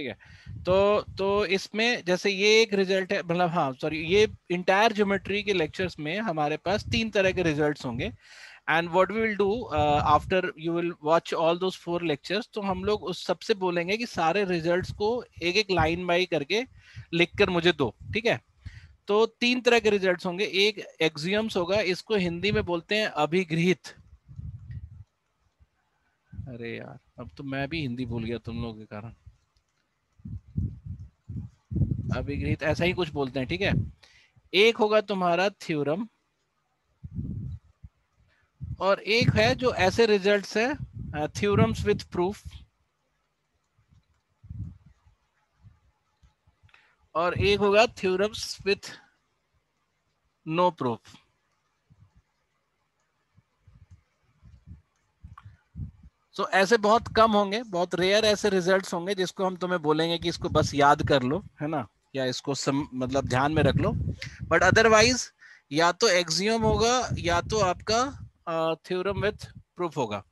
ठीक है। तो इसमें जैसे ये एक रिजल्ट है, मतलब हाँ सॉरी, ये इंटायर ज्योमेट्री के लेक्चर्स में हमारे पास 3 तरह के रिजल्ट्स होंगे। And what we will do after you will watch all those 4 lectures, तो हम लोग उस सबसे बोलेंगे कि सारे रिजल्ट्स को एक एक लाइन बाई करके लिख कर मुझे दो, ठीक है। तो 3 तरह के रिजल्ट्स होंगे। एक एक्सियम्स होगा, इसको हिंदी में बोलते हैं अभिगृहित। अरे यार अब तो मैं भी हिंदी भूल गया तुम लोगों के कारण। अभिगृहित ऐसा ही कुछ बोलते हैं, ठीक है। एक होगा तुम्हारा थ्योरम, और एक है जो ऐसे रिजल्ट्स है थ्योरम्स विद प्रूफ, और एक होगा थ्योरम्स विद नो प्रूफ। तो ऐसे बहुत कम होंगे, बहुत रेयर ऐसे रिजल्ट्स होंगे जिसको हम तुम्हें बोलेंगे कि इसको बस याद कर लो, है ना, या इसको मतलब ध्यान में रख लो। बट अदरवाइज या तो एक्सियम होगा या तो आपका थ्योरम विथ प्रूफ होगा।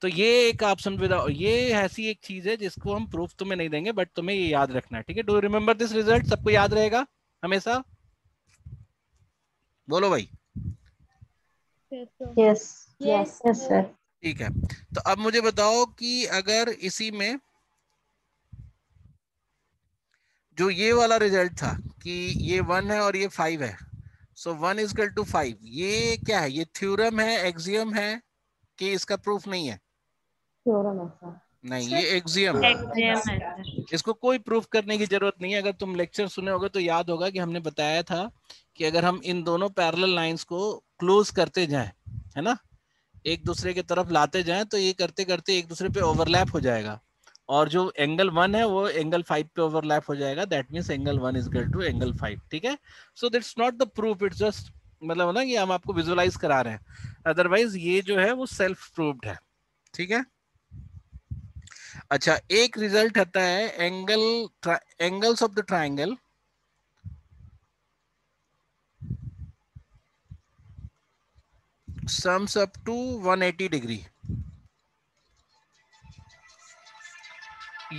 तो ये एक ऑप्शन विदाउट, ये ऐसी एक चीज है जिसको हम प्रूफ तुम्हें नहीं देंगे, बट तुम्हें ये याद रखना है, ठीक है। डू रिमेम्बर दिस रिजल्ट, सबको याद रहेगा हमेशा? बोलो भाई। यस यस यस सर, ठीक है। तो अब मुझे बताओ कि अगर इसी में जो ये वाला रिजल्ट था कि ये 1 है और ये 5 है, सो 1 इज इक्वल टू 5, ये क्या है? ये थ्योरम है, एक्सियम है कि इसका प्रूफ नहीं है? थ्योरम है सर। नहीं, ये एक्सियम है। इसको कोई प्रूफ करने की जरूरत नहीं है। अगर तुम लेक्चर सुने होगे तो याद होगा कि हमने बताया था कि अगर हम इन दोनों पैरेलल लाइंस को क्लोज करते जाएं, है ना, एक दूसरे के तरफ लाते जाएं, तो ये करते करते एक दूसरे पे ओवरलैप हो जाएगा, और जो एंगल 1 है वो एंगल 5 पे ओवरलैप हो जाएगा। That means angle 1 is equal to angle 5, ठीक है। So that's not the proof, it's just मतलब ना कि हम आपको विजुअलाइज करा रहे हैं। अदरवाइज ये जो है वो सेल्फ प्रूव्ड है, ठीक है। अच्छा, एक रिजल्ट आता है angles of the triangle. Sums up to 180 degree.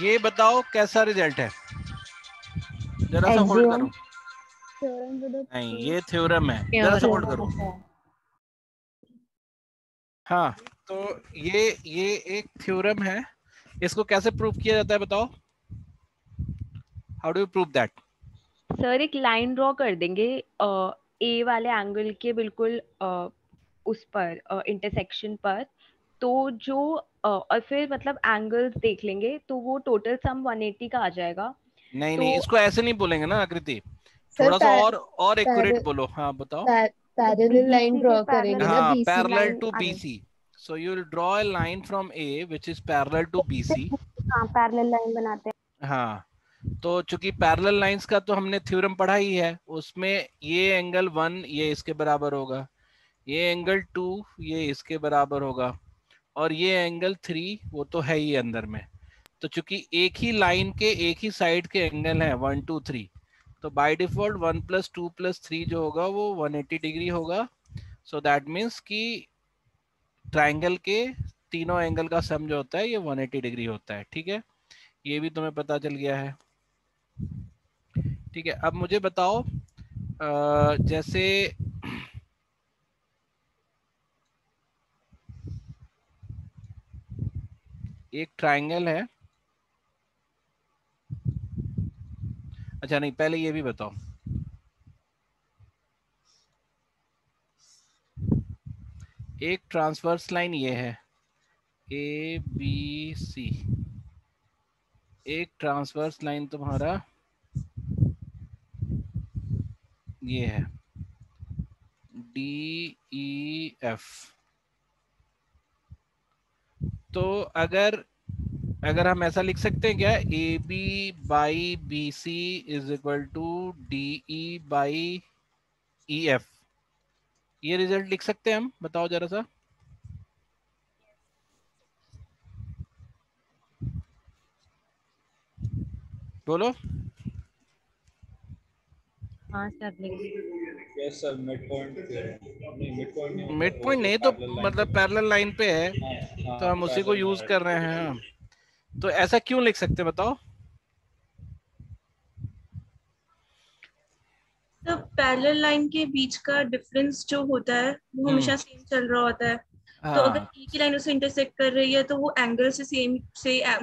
ये बताओ कैसा रिजल्ट है? जरा सा होल्ड करो। नहीं, ये थ्योरम है। जरा सा होल्ड करो। हाँ, तो ये एक थ्योरम है, इसको कैसे प्रूफ किया जाता है बताओ? How do you prove that? Sir, एक लाइन ड्रॉ कर देंगे ए वाले एंगल के बिल्कुल उस पर इंटरसेक्शन पर, तो जो और फिर मतलब एंगल्स देख लेंगे, तो वो टोटल सम 180 का आ जाएगा। नहीं तो, नहीं इसको ऐसे नहीं बोलेंगे ना आकृति, थोड़ा सा और एक्यूरेट बोलो। हाँ बताओ। पैरेलल लाइन ड्रॉ करेंगे ना, parallel to BC. So you will draw a line from A which is parallel to BC. हां, पैरेलल लाइन बनाते हैं। हाँ, तो चूंकि पैरेलल लाइंस का तो हमने थ्योरम पढ़ा ही है, उसमें ये एंगल 1 ये इसके बराबर होगा, ये एंगल 2 ये इसके बराबर होगा, और ये एंगल 3 वो तो है ही अंदर में। तो चूंकि एक ही लाइन के एक ही साइड के एंगल हैं 1 2 3, तो बाय डिफॉल्ट 1 + 2 + 3 जो होगा वो 180 डिग्री होगा। सो दैट मीन्स कि ट्राइंगल के तीनों एंगल का सम जो होता है ये 180 डिग्री होता है, ठीक है। ये भी तुम्हें पता चल गया है, ठीक है। अब मुझे बताओ जैसे एक ट्राइंगल है। अच्छा नहीं, पहले ये भी बताओ। एक ट्रांसवर्स लाइन ये है ए बी सी, एक ट्रांसवर्स लाइन तुम्हारा ये है डी ई एफ। तो अगर हम ऐसा लिख सकते हैं क्या, A B by B C is equal to D E by E F, ये रिजल्ट लिख सकते हैं हम? बताओ जरा सा। बोलो। हाँ sir, yes sir. Mid point नहीं, तो मतलब पैरेलल लाइन पे है। हाँ, तो हम उसी को यूज कर रहे हैं। तो ऐसा क्यों लिख सकते हैं बताओ? तो पैरेलल लाइन के बीच का डिफरेंस जो होता है वो हमेशा सेम चल रहा होता है। तो अगर एक ही लाइन उसे इंटरसेक्ट कर रही है तो वो एंगल से सेम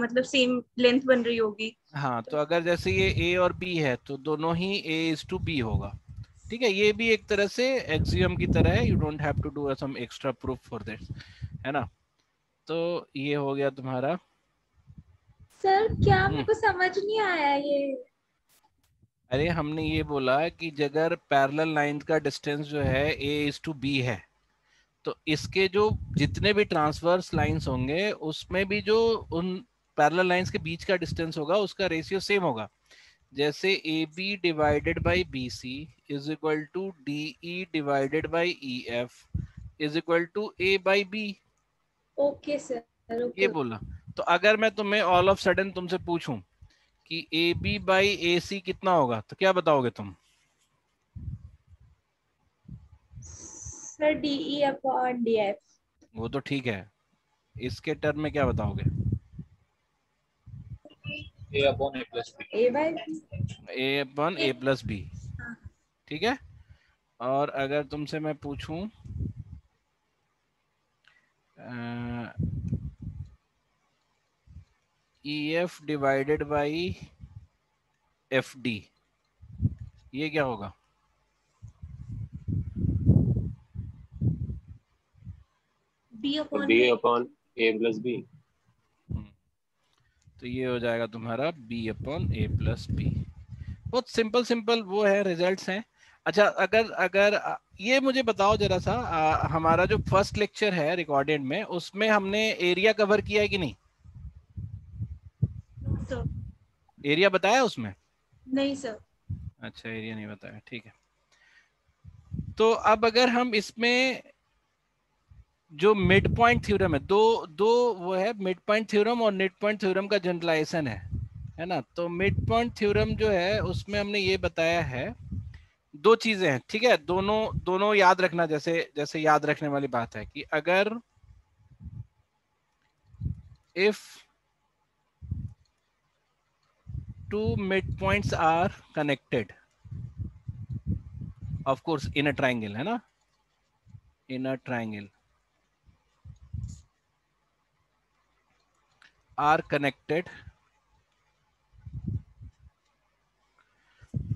मतलब सेम लेंथ बन रही होगी। हाँ, तो अगर जैसे ये ए और बी है तो दोनों ही ए इज टू बी होगा। ठीक है, ये भी एक तरह से एक्सियम की तरह है, you don't have to do some extra proof for this, है ना। तो ये हो गया तुम्हारा। सर क्या मेरे को समझ नहीं आया ये। अरे हमने ये बोला कि अगर पैरेलल लाइन का डिस्टेंस जो है ए इज टू बी है तो इसके जो जितने भी ट्रांसवर्स लाइंस होंगे उसमें भी जो उन पैरेलल लाइंस के बीच का डिस्टेंस होगा उसका रेशियो सेम होगा। जैसे A B divided by B C is equal to D E divided by E F is equal to A by B. Okay sir, ये बोला। तो अगर मैं तुम्हें ऑल ऑफ सडन तुमसे पूछूं कि ए बी बाई ए सी कितना होगा तो क्या बताओगे तुम? Sir D E upon D F. वो तो ठीक है, इसके टर्म में क्या बताओगे? A upon A plus B. A upon A plus B, ठीक है। और अगर तुमसे मैं पूछूं EF डिवाइडेड बाई FD, ये क्या होगा? B upon A plus B। तो ये हो जाएगा तुम्हारा B upon A plus B। बहुत सिंपल सिंपल वो है, रिजल्ट्स हैं। अच्छा, अगर अगर ये मुझे बताओ जरा सा, हमारा जो फर्स्ट लेक्चर है रिकॉर्डेड में उसमें हमने एरिया कवर किया है कि नहीं? तो एरिया बताया उसमें? नहीं सर। अच्छा, एरिया नहीं बताया, ठीक है। तो अब अगर हम इसमें जो मिड पॉइंट थ्योरम है, दो वो है, मिड पॉइंट थ्योरम और मिड पॉइंट थ्योरम का जनरलाइजेशन है, है ना। तो मिड पॉइंट थ्योरम जो है उसमें हमने ये बताया है, दो चीजें हैं, ठीक है। दोनों याद रखना, जैसे जैसे याद रखने वाली बात है कि अगर if two midpoints are connected, of course in a triangle, है ना, in a triangle are connected,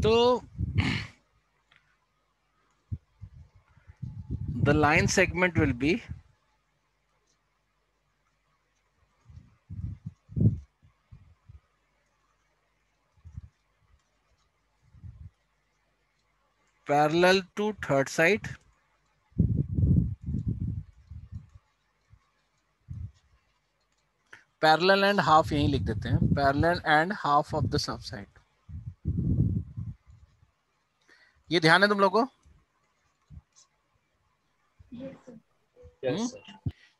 so the line segment will be parallel to third side parallel and half, यही लिख देते हैं, parallel and half of the sub side। ये ध्यान है तुम लोगों को? yes,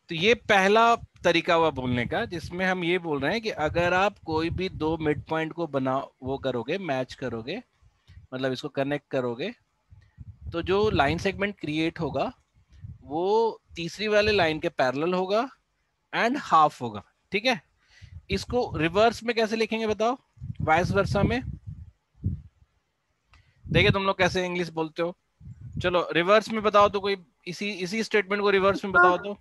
तो ये पहला तरीका हुआ बोलने का, जिसमें हम ये बोल रहे हैं कि अगर आप कोई भी दो मिड पॉइंट को बना वो करोगे, मैच करोगे, मतलब इसको कनेक्ट करोगे, तो जो लाइन सेगमेंट क्रिएट होगा वो तीसरी वाले लाइन के पैरेलल होगा एंड हाफ होगा, ठीक है। इसको रिवर्स में कैसे लिखेंगे बताओ, वाइस वर्सा में? देखिए तुम लोग कैसे इंग्लिश बोलते हो। चलो रिवर्स में बताओ तो कोई, इसी स्टेटमेंट को रिवर्स में बताओ तो।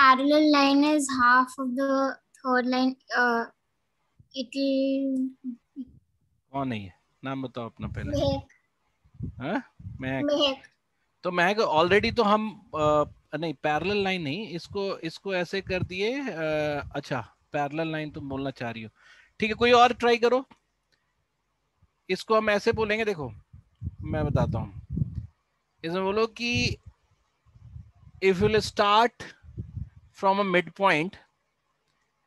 Parallel line is half of the third line, it is. कौन है ये? नाम बताओ अपना पहले। हाँ, महक। तो महक ऑलरेडी तो हम नहीं, पैरेलल लाइन नहीं, इसको ऐसे कर दिए। अच्छा, पैरेलल लाइन तुम बोलना चाह रही हो, ठीक है। कोई और ट्राई करो, इसको हम ऐसे बोलेंगे, देखो मैं बताता हूँ। इसमें बोलो कि if you will start from a mid point,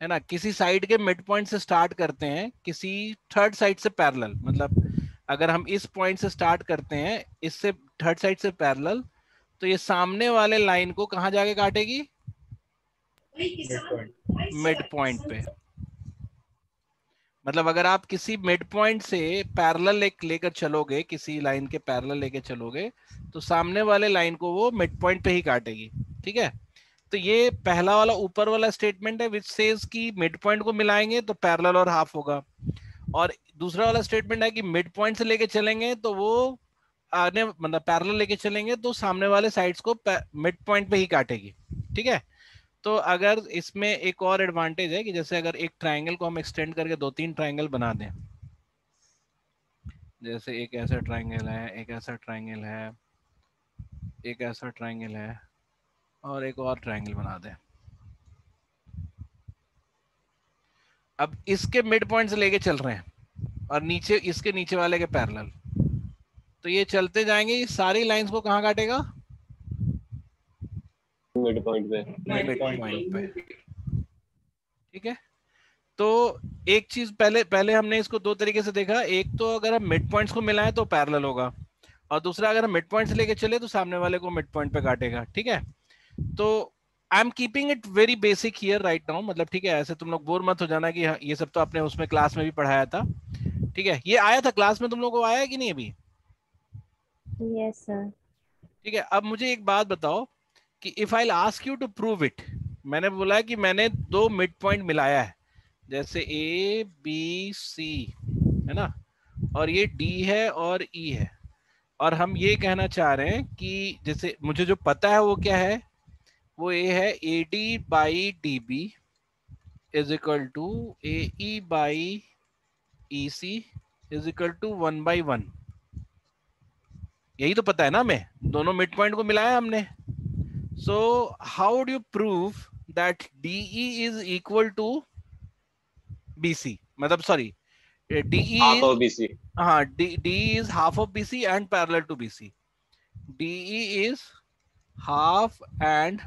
है ना, किसी साइड के मिड पॉइंट से स्टार्ट करते हैं, किसी थर्ड साइड से पैरेलल, मतलब अगर हम इस पॉइंट से स्टार्ट करते हैं, इससे थर्ड साइड से पैरेलल, तो ये सामने वाले लाइन को कहाँ जाके काटेगी? मिड पॉइंट पे। मतलब अगर आप किसी मिड पॉइंट से पैरेलल लेकर चलोगे, किसी लाइन के पैरेलल लेकर चलोगे, तो सामने वाले लाइन को वो मिड पॉइंट पे ही काटेगी, ठीक है। तो ये पहला वाला ऊपर वाला स्टेटमेंट है विच सेज कि मिड पॉइंट को मिलाएंगे तो पैरेलल और हाफ होगा, और दूसरा वाला स्टेटमेंट है कि मिड पॉइंट से लेके चलेंगे तो वो आगे मतलब पैरेलल लेके चलेंगे तो सामने वाले साइड्स को मिड पॉइंट पे ही काटेगी, ठीक है। तो अगर इसमें एक और एडवांटेज है कि जैसे अगर एक ट्राइंगल को हम एक्सटेंड करके दो तीन ट्राइंगल बना दें, जैसे एक ऐसा ट्राइंगल है, एक ऐसा ट्राइंगल है, एक ऐसा ट्राइंगल है और एक और ट्राइंगल बना दें। अब इसके मिड पॉइंट से लेके चल रहे हैं और नीचे इसके नीचे वाले के पैरेलल, तो ये चलते जाएंगे, ये सारी लाइंस को कहाँ काटेगा? मिड पॉइंट पे, मिड पॉइंट पे, ठीक है। तो एक चीज पहले हमने इसको दो तरीके से देखा, एक तो अगर हम मिड पॉइंट्स को मिलाएं तो पैरेलल होगा और दूसरा अगर हम मिड पॉइंट से लेके चले तो सामने वाले को मिड पॉइंट पे काटेगा, ठीक है। तो I am keeping it very basic here right now, मतलब ठीक है, ऐसे तुम लोग बोर मत हो जाना कि ये सब तो आपने उसमें क्लास में भी पढ़ाया था, ठीक है। ये आया था क्लास में, तुम लोगों को आया है कि नहीं अभी? Yes sir. ठीक है। अब मुझे एक बात बताओ कि if I ask you to prove it, मैंने बोला कि मैंने दो मिड पॉइंट मिलाया है, जैसे ए बी सी है ना, और ये डी है और ई है, और हम ये कहना चाह रहे हैं कि जैसे मुझे जो पता है वो क्या है, वो ये है A D by D B is equal to A E by E C is equal to 1/1, यही तो पता है ना। मैं दोनों मिड पॉइंट को मिलाया हमने। So how do you prove that DE is equal to BC, मतलब sorry DE half of BC, हाँ DE is half of BC and parallel to BC, DE is half and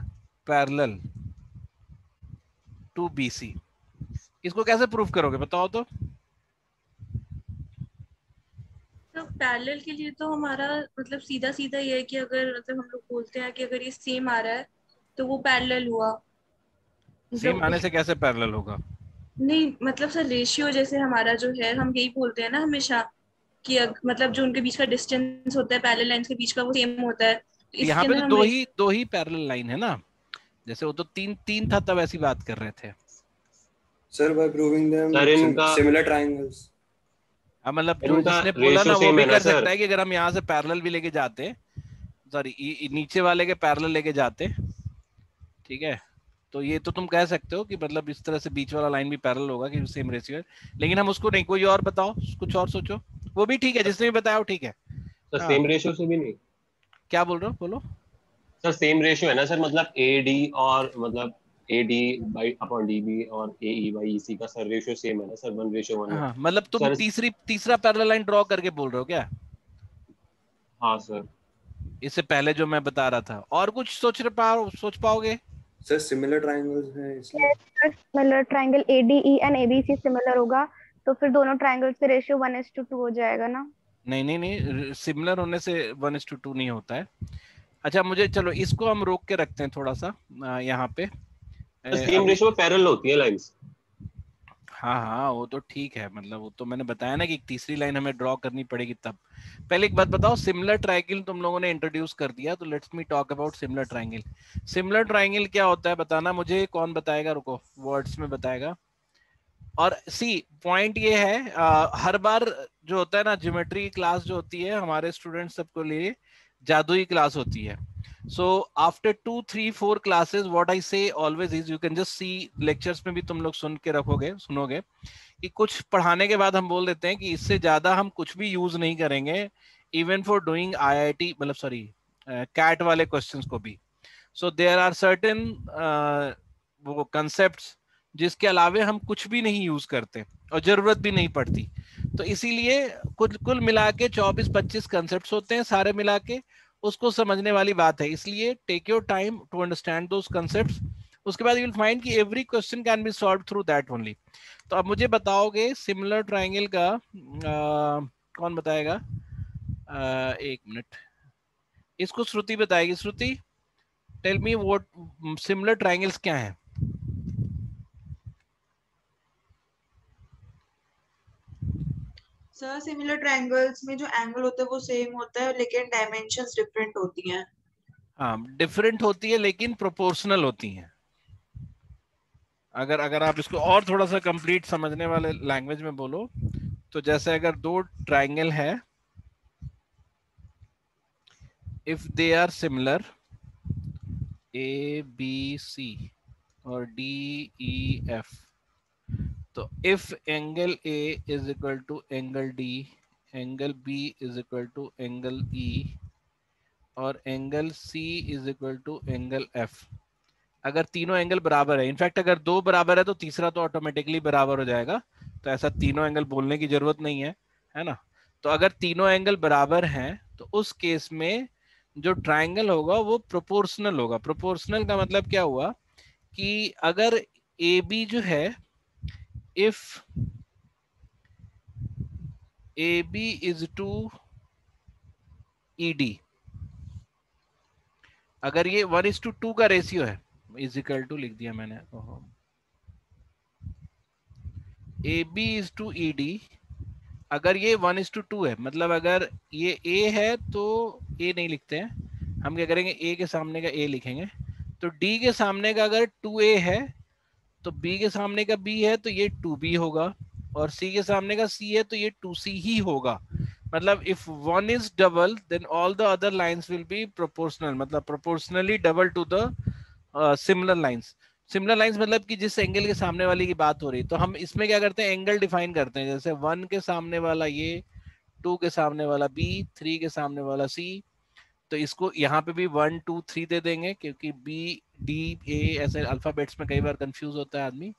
parallel to BC. इसको कैसे prove करोगे बताओ? तो parallel के लिए तो हमारा मतलब सीधा सीधा ये है कि अगर मतलब हम लोग बोलते हैं कि अगर ये सेम आ रहा है तो वो पैरेलल हुआ। सेम आने से कैसे पैरेलल होगा? नहीं मतलब सर रेशियो जैसे हमारा जो है, हम यही बोलते हैं ना हमेशा कि मतलब जो उनके बीच का डिस्टेंस होता है पैरेलल लाइंस के बीच का वो सेम होता है। यहाँ पे तो दो ही पैरेलल लाइन है ना, जैसे वो तो तीन था तब ऐसी बात कर रहे थे sir, by proving them similar triangles. मतलब जो जिसने बोला ना वो भी कर सकता है कि अगर हम यहाँ से पैरेलल भी लेके जाते, सॉरी नीचे वाले के पैरेलल लेके जाते, ठीक है, तो ये तो तुम कह सकते हो कि मतलब इस तरह से बीच वाला लाइन भी पैरेलल होगा कि सेम रेशियो है, लेकिन हम उसको नहीं। कोई और बताओ, कुछ और सोचो, वो भी ठीक है, जिसने भी बताया ठीक है। सर सेम रेशियो से भी नहीं, क्या बोल रहे हो? बोलो सर, सेम रेशियो है ना सर, मतलब ए डी और मतलब AD/DB और AE/EC का सर रेशियो सेम है ना सर, 1:1 है। मतलब तुम तीसरा पैरेलल लाइन ड्रॉ करके बोल रहे हो क्या? हाँ सर, इससे पहले जो मैं बता रहा था। और कुछ सोच पाओगे सर? सिमिलर ट्रायंगल्स हैं इसलिए similar triangle ADE and ABC similar होगा तो फिर दोनों ट्रायंगल्स का रेशियो 1:2 हो जाएगा ना। नहीं, सिमिलर होने से 1:2 नहीं होता है। अच्छा मुझे, चलो इसको हम रोक के रखते हैं थोड़ा सा यहाँ पे। सेम रेशियो में पैरेलल होती है लाइंस। हाँ वो तो ठीक है, मतलब वो तो मैंने बताया ना कि तीसरी लाइन हमें ड्रॉ करनी पड़ेगी तब। पहले एक बात बताओ, सिमिलर ट्रायंगल तुम लोगों ने इंट्रोड्यूस कर दिया, तो let's me talk about similar triangle. Similar triangle क्या होता है बताना मुझे, कौन बताएगा? रुको, वर्ड्स में बताएगा। और सी पॉइंट ये है, हर बार जो होता है ना ज्योमेट्री क्लास जो होती है हमारे स्टूडेंट्स सबको लिए जादुई क्लास होती है। So after 2, 3, 4 classes, what I say always is you can just see lectures में भी तुम लोग सुन के रखोगे, सुनोगे कि कुछ पढ़ाने के बाद हम बोल देते हैं कि इससे ज्यादा हम कुछ भी यूज नहीं करेंगे, even for doing IIT मतलब सॉरी CAT वाले questions को भी। So there are certain वो concepts जिसके अलावे हम कुछ भी नहीं यूज करते और जरूरत भी नहीं पड़ती। तो इसीलिए कुल मिला के 24-25 concepts होते हैं सारे मिला के, उसको समझने वाली बात है। इसलिए take your time to understand those concepts. उसके बाद यू विल फाइंड कि every question can be solve through that only. तो अब मुझे बताओगे सिमिलर ट्रायंगल का कौन बताएगा? एक मिनट, इसको श्रुति बताएगी। Shruti, tell me what similar triangles क्या हैं? सर सिमिलर ट्रायंगल्स में जो एंगल होता है वो सेम होता है, लेकिन डायमेंशंस डिफरेंट होती हैं। हाँ डिफरेंट होती है लेकिन प्रोपोर्शनल होती हैं। अगर आप इसको और थोड़ा सा कंप्लीट समझने वाले लैंग्वेज में बोलो तो जैसे अगर दो ट्रायंगल है if they are similar, A, B, C or D, E, F. So if angle A is equal to angle D, angle B is equal to angle E और angle C is equal to angle F, अगर तीनों angle बराबर है, in fact अगर दो बराबर है तो तीसरा तो ऑटोमेटिकली बराबर हो जाएगा, तो ऐसा तीनों एंगल बोलने की जरूरत नहीं है, है ना। तो अगर तीनों एंगल बराबर हैं तो उस केस में जो ट्राइंगल होगा वो प्रोपोर्शनल होगा। प्रोपोर्शनल का मतलब क्या हुआ कि अगर ए बी जो है, if A B is to E D, अगर ये 1:2 का रेशियो है, इज इक्वल टू लिख दिया मैंने, A B is to E D, अगर ये 1:2 है, मतलब अगर ये ए है तो ए नहीं लिखते हैं हम, क्या करेंगे ए के सामने का ए लिखेंगे, तो डी के सामने का अगर 2a है तो बी के सामने का b है तो ये 2b होगा, और सी के सामने का c है तो ये 2c ही होगा। मतलब if one is double then all the other lines will be proportional, मतलब proportionally double to the similar lines. Similar lines मतलब कि जिस एंगल के सामने वाले की बात हो रही, तो हम इसमें क्या करते हैं, एंगल डिफाइन करते हैं, जैसे 1 के सामने वाला ये, 2 के सामने वाला b, 3 के सामने वाला c, तो इसको यहाँ पे भी 1, 2, 3 दे देंगे, क्योंकि b, d, a ऐसे अल्फाबेट्स में कई बार कंफ्यूज होता है आदमी।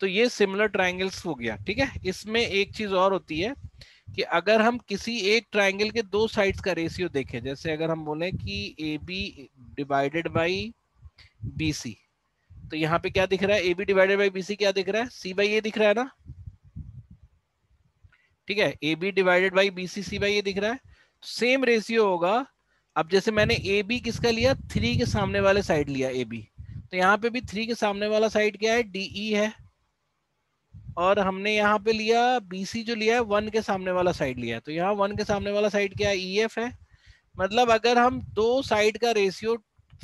तो ये सिमिलर ट्राइंगल्स हो गया, ठीक है। इसमें एक चीज और होती है कि अगर हम किसी एक ट्राइंगल के दो साइड्स का रेशियो देखें, जैसे अगर हम बोलें कि AB डिवाइडेड बाई BC, तो यहाँ पे क्या दिख रहा है, AB डिवाइडेड बाई BC क्या दिख रहा है, C बाई A दिख रहा है ना, ठीक है। AB divided by BC C by A दिख रहा है, सेम रेशियो होगा। अब जैसे मैंने AB किसका लिया, 3 के सामने वाले साइड लिया AB, तो यहाँ पे भी 3 के सामने वाला साइड क्या है, DE है, और हमने यहाँ पे लिया BC जो लिया है 1 के सामने वाला साइड लिया है, तो यहाँ 1 के सामने वाला साइड क्या है, EF है। मतलब अगर हम दो साइड का रेशियो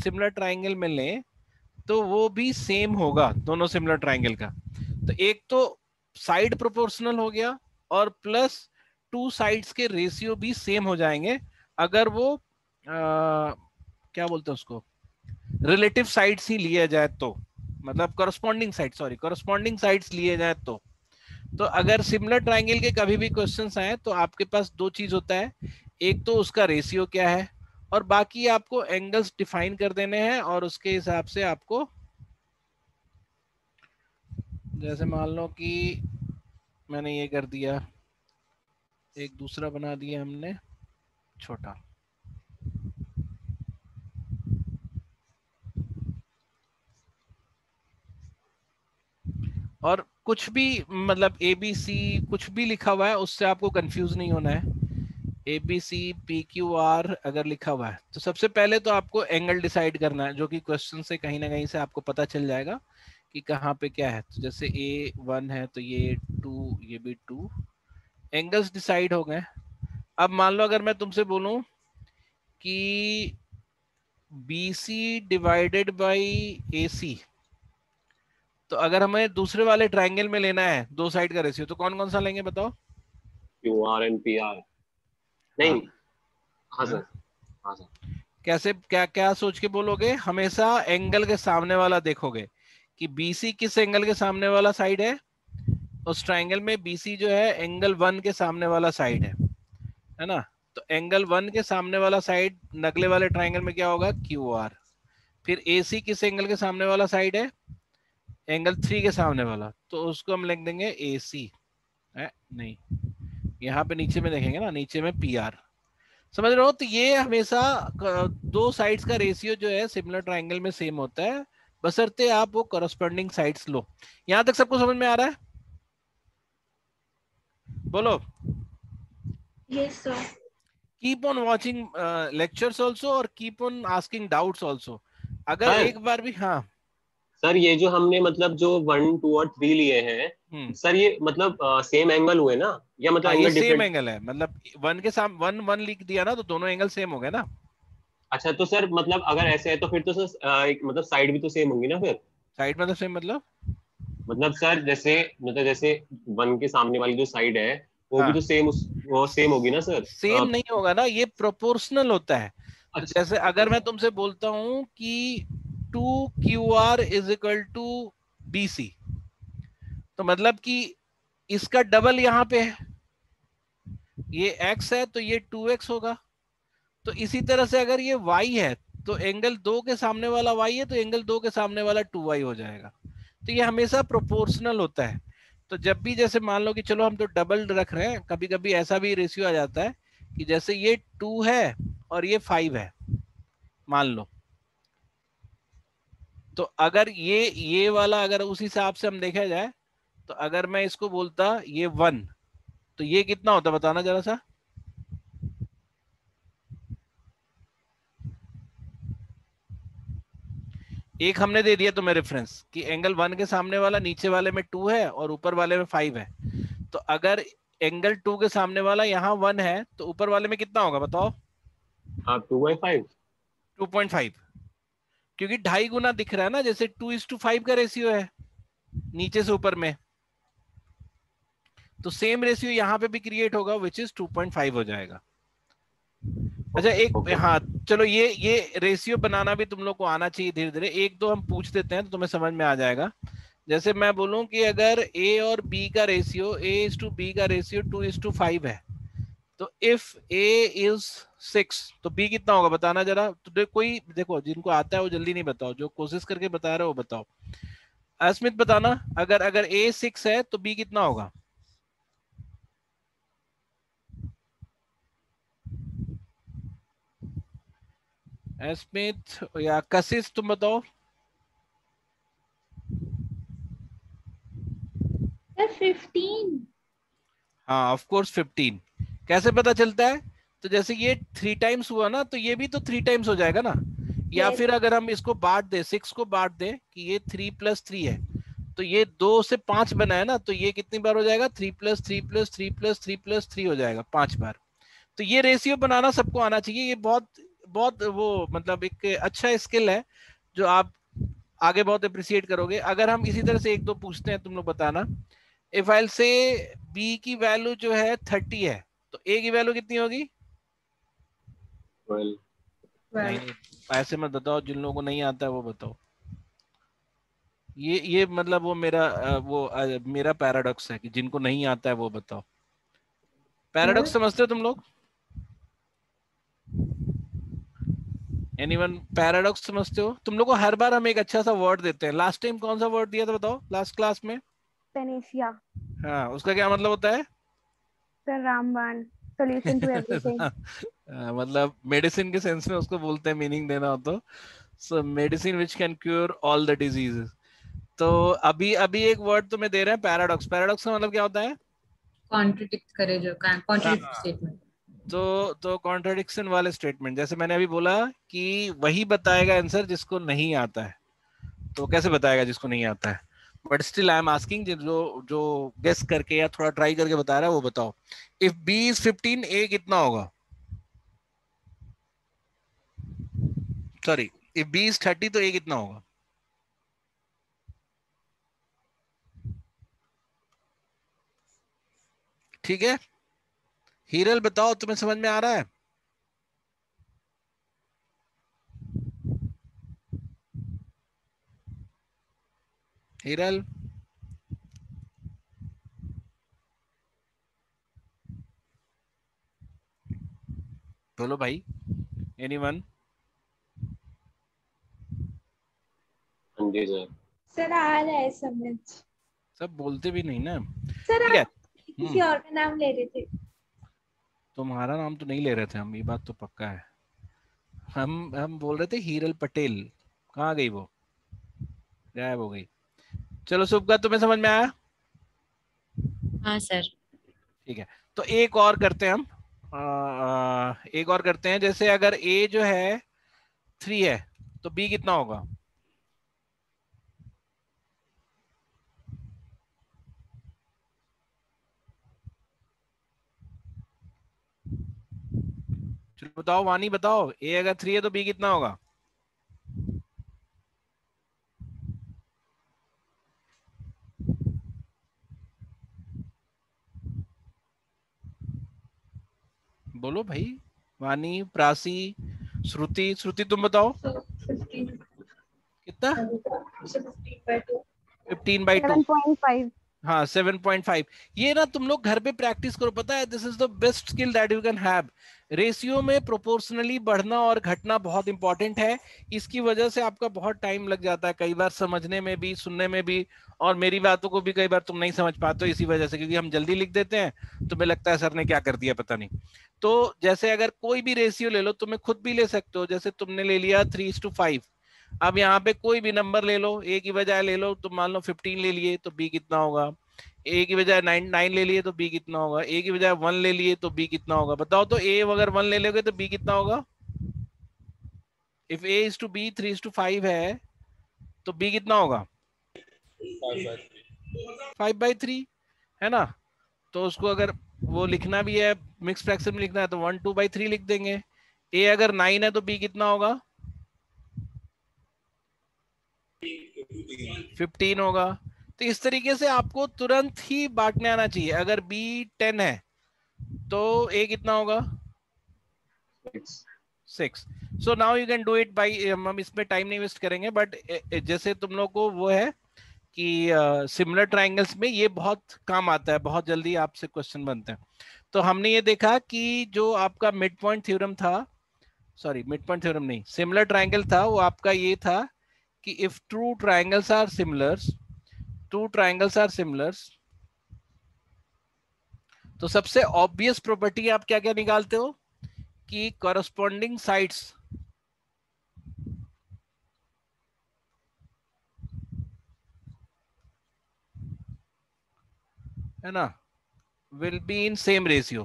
सिमिलर ट्राइंगल में लें तो वो भी सेम होगा दोनों सिमिलर ट्राइंगल का। तो एक तो साइड प्रोपोर्शनल हो गया और प्लस 2 साइड्स के रेशियो भी सेम हो जाएंगे अगर वो क्या बोलते हैं उसको, रिलेटिव साइड्स ही लिया जाए तो, मतलब corresponding side, sorry corresponding sides लिए जाए तो। तो अगर सिमिलर ट्राइंगल के कभी भी क्वेश्चंस आए तो आपके पास दो चीज होता है, एक तो उसका रेशियो क्या है और बाकी आपको एंगल्स डिफाइन कर देने हैं, और उसके हिसाब से आपको, जैसे मान लो कि मैंने ये कर दिया, एक दूसरा बना दिया हमने छोटा, और कुछ भी मतलब ए बी सी कुछ भी लिखा हुआ है उससे आपको कंफ्यूज नहीं होना है। A B C P Q R अगर लिखा हुआ है तो सबसे पहले तो आपको एंगल डिसाइड करना है, जो कि क्वेश्चन से कहीं ना कहीं से आपको पता चल जाएगा कि कहाँ पे क्या है। तो जैसे A1 है तो ये 2, ये भी 2, एंगल्स डिसाइड हो गए। अब मान लो अगर मैं तुमसे बोलूँ कि B C divided by A C, तो अगर हमें दूसरे वाले ट्राइंगल में लेना है दो साइड का रेशियो, तो कौन कौन सा लेंगे बताओ, QR and PR। नहीं, हाँ सर, हाँ सर। कैसे, क्या क्या सोच के बोलोगे, हमेशा एंगल के सामने वाला देखोगे कि BC किस एंगल के सामने वाला साइड है, उस ट्राइंगल में BC जो है एंगल 1 के सामने वाला साइड है ना, तो एंगल 1 के सामने वाला साइड नगले वाले ट्राइंगल में क्या होगा, QR। फिर AC किस एंगल के सामने वाला साइड है, एंगल 3 के सामने वाला, तो उसको हम लिख देंगे AC, नहीं यहाँ पे नीचे में देखेंगे ना, नीचे में PR, समझ रहे हो। तो ये हमेशा दो साइड्स का रेशियो जो है सिमिलर ट्राइंगल में सेम होता है, बशर्ते आप वो कॉरस्पॉन्डिंग साइड्स लो। यहाँ तक सबको समझ में आ रहा है, बोलो yes sir. Keep on watching lectures also और keep on asking doubts also, अगर एक बार भी। हाँ सर, ये जो हमने मतलब जो 1, 2 और 3 लिए हैं सर, ये मतलब सेम एंगल हुए ना, या मतलब एंगल सेम एंगल है, मतलब 1 के साथ 1, 1 लिख दिया ना तो दोनों एंगल सेम हो गए ना। अच्छा तो सर मतलब अगर ऐसे है तो फिर तो सर मतलब साइड भी तो सेम होंगी ना, फिर साइड मतलब सेम मतलब सर जैसे मतलब जैसे 1 के सामने वाली जो साइड है वो भी तो सेम होगी ना सर। सेम नहीं होगा ना, ये प्रोपोर्शनल होता है। जैसे अगर मैं तुमसे बोलता हूं कि 2QR = BC, तो मतलब कि इसका डबल यहाँ पे है, ये x है तो ये 2x होगा। तो इसी तरह से अगर ये y है तो एंगल 2 के सामने वाला y है तो एंगल 2 के सामने वाला 2y हो जाएगा। तो ये हमेशा प्रोपोर्शनल होता है। तो जब भी जैसे मान लो कि चलो हम तो डबल रख रहे हैं, कभी कभी ऐसा भी रेशियो आ जाता है कि जैसे ये 2 है और ये 5 है मान लो, तो अगर ये वाला अगर उस हिसाब से हम देखा जाए तो अगर मैं इसको बोलता ये 1 तो ये कितना होता बताना जरा सा। एक हमने दे दिया तुम्हें रेफरेंस कि एंगल 1 के सामने वाला नीचे वाले में 2 है और ऊपर वाले में 5 है, तो अगर एंगल 2 के सामने वाला यहाँ 1 है तो ऊपर वाले में कितना होगा बताओ। हाँ 2.5, क्योंकि 2.5 गुना दिख रहा है ना, जैसे 2:5 का रेशियो है नीचे से ऊपर में, तो सेम रेशियो यहाँ पे भी क्रिएट होगा विच इज 2.5 हो जाएगा। अच्छा एक हाँ चलो ये रेशियो बनाना भी तुम लोग को आना चाहिए धीरे धीरे। एक दो हम पूछ देते हैं तो तुम्हें समझ में आ जाएगा। जैसे मैं बोलूं कि अगर ए और बी का रेशियो A: B का रेशियो 2:5 है, तो इफ A is 6 तो बी कितना होगा बताना जरा। तो कोई देखो जिनको आता है वो जल्दी नहीं बताओ, जो कोशिश करके बता रहे हो बताओ। अस्मित बताना अगर A 6 है तो बी कितना होगा। अस्मित या कशिश तुम बताओ। सर 15। हाँ ऑफ कोर्स 15। कैसे पता चलता है, तो जैसे ये 3 टाइम्स हुआ ना तो ये भी तो 3 टाइम्स हो जाएगा ना, या फिर अगर हम इसको बांट दे 6 को बांट दे कि ये 3 + 3 है तो ये 2 से 5 बना है ना, तो ये कितनी बार हो जाएगा 3 + 3 + 3 + 3 + 3 हो जाएगा 5 बार। तो ये रेशियो बनाना सबको आना चाहिए, ये बहुत बहुत वो मतलब एक अच्छा स्किल है जो आप आगे बहुत अप्रिशिएट करोगे। अगर हम इसी तरह से एक दो पूछते हैं तुम लोग बताना। इफ आई से बी की वैल्यू जो है 30 है तो ए की वैल्यू कितनी होगी। ऐसे मत बताओ, जिन लोगों को नहीं आता है वो बताओ। ये मतलब वो मेरा पैराडॉक्स है कि जिनको नहीं आता है वो बताओ। पैराडॉक्स समझते हो तुम लोग, एनीवन पैराडॉक्स समझते हो तुम लोग को। हर बार हम एक अच्छा सा वर्ड देते हैं। लास्ट टाइम कौन सा वर्ड दिया था बताओ लास्ट क्लास में। पेनिशिया। हाँ उसका क्या मतलब होता है सर। रामबाण सॉल्यूशन टू एवरीथिंग। मतलब मेडिसिन के सेंस में उसको बोलते हैं, मीनिंग देना हो तो। So medicine which can cure all the diseases. तो अभी एक वर्ड तो मैं दे रहा है पैराडॉक्स। पैराडॉक्स का मतलब क्या होता है कॉन्ट्रडिक्ट करे जो कॉन्ट्रडिक्ट स्टेटमेंट। तो कॉन्ट्रडिक्शन वाले स्टेटमेंट, जैसे मैंने अभी बोला कि वही बताएगा आंसर जिसको नहीं आता है। तो कैसे बताएगा जिसको नहीं आता है, but still I am asking जो गेस करके या थोड़ा ट्राई करके बता रहा है वो बताओ। इफ बी इज 15 ए कितना होगा। सॉरी इफ बी इज 30 तो ए कितना होगा। ठीक है हिरल बताओ तुम्हें समझ में आ रहा है। हिरल बोलो भाई। एनीवन। जी सर आ रहा है समझ। सब बोलते भी नहीं ना सर। आप किसी और का नाम ले रहे थे। तुम्हारा नाम तो नहीं ले रहे थे हम, ये बात तो पक्का है। हम बोल रहे थे हिरल पटेल। कहाँ गई वो, गायब हो गई। चलो सुबह तुम्हें समझ में आया। हाँ सर ठीक है। तो एक और करते हैं हम एक और करते हैं। जैसे अगर ए जो है 3 है तो बी कितना होगा। चलो बताओ वानी बताओ। ए अगर 3 है तो बी कितना होगा। बोलो भाई वानी प्रासी श्रुति, श्रुति तुम बताओ कितना 15/2 15/2 7.5। हाँ 7.5। ये ना तुम लोग घर पे प्रैक्टिस करो, पता है this is the best skill that you can have. Ratio में प्रोपोर्शनली बढ़ना और घटना बहुत इंपॉर्टेंट है, इसकी वजह से आपका बहुत टाइम लग जाता है कई बार समझने में भी, सुनने में भी, और मेरी बातों को भी कई बार तुम नहीं समझ पाते हो इसी वजह से, क्योंकि हम जल्दी लिख देते हैं, तुम्हें लगता है सर ने क्या कर दिया पता नहीं। तो जैसे अगर कोई भी रेशियो ले लो, तुम्हें खुद भी ले सकते हो, जैसे तुमने ले लिया 3:5, अब यहाँ पे कोई भी नंबर ले लो, ए की बजाय ले लो तो मान लो 15 ले लिए तो बी कितना होगा, ए की बजाय 9 ले लिए तो बी कितना होगा, ए की बजाय 1 ले लिए तो बी कितना होगा, बताओ। तो ए अगर 1 ले लोगे तो बी कितना होगा, if A is to B 3:5 है तो बी कितना होगा 5/3 है ना। तो उसको अगर वो लिखना भी है, मिक्स फ्रैक्शन में लिखना है तो 1/2/3 लिख देंगे। ए अगर 9 है तो बी कितना होगा 15 होगा। तो इस तरीके से आपको तुरंत ही बांटने आना चाहिए। अगर B 10 है तो A कितना होगा 6। So now you can do it by, हम इसमें टाइम नहीं वेस्ट करेंगे, बट जैसे तुम लोग को वो है कि सिमिलर ट्राइंगल्स में ये बहुत काम आता है, बहुत जल्दी आपसे क्वेश्चन बनते हैं। तो हमने ये देखा कि जो आपका मिड पॉइंट थ्योरम था, सॉरी मिड पॉइंट थ्योरम नहीं, सिमिलर ट्राइंगल था, वो आपका ये था कि if two triangles are similar तो सबसे ऑब्वियस प्रॉपर्टी आप क्या क्या निकालते हो कि कॉरस्पॉन्डिंग साइड्स है ना will be in same ratio.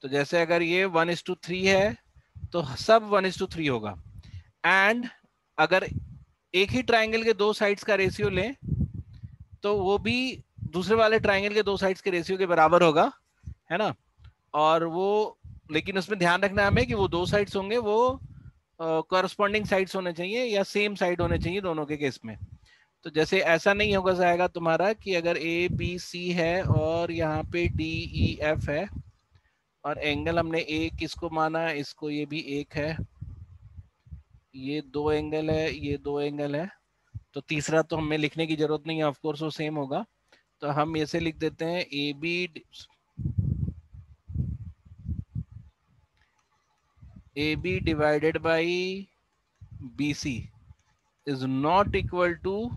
तो जैसे अगर ये 1:3 है तो सब 1:3 होगा। एंड अगर एक ही ट्राइंगल के दो साइड्स का रेशियो लें तो वो भी दूसरे वाले ट्राइंगल के दो साइड्स के रेशियो के बराबर होगा, है ना। और वो लेकिन उसमें ध्यान रखना हमें कि वो दो साइड्स होंगे, वो कॉरस्पॉन्डिंग साइड्स होने चाहिए या सेम साइड होने चाहिए दोनों के केस में। तो जैसे ऐसा नहीं होगा जाएगा तुम्हारा कि अगर ए बी सी है और यहाँ पे डी ई एफ है और एंगल हमने एक किसको माना है, इसको ये भी एक है, ये दो एंगल है, ये दो एंगल है, तो तीसरा तो हमें लिखने की जरूरत नहीं है, ऑफ कोर्स वो सेम होगा। तो हम ऐसे लिख देते हैं A B divided by B C is not equal to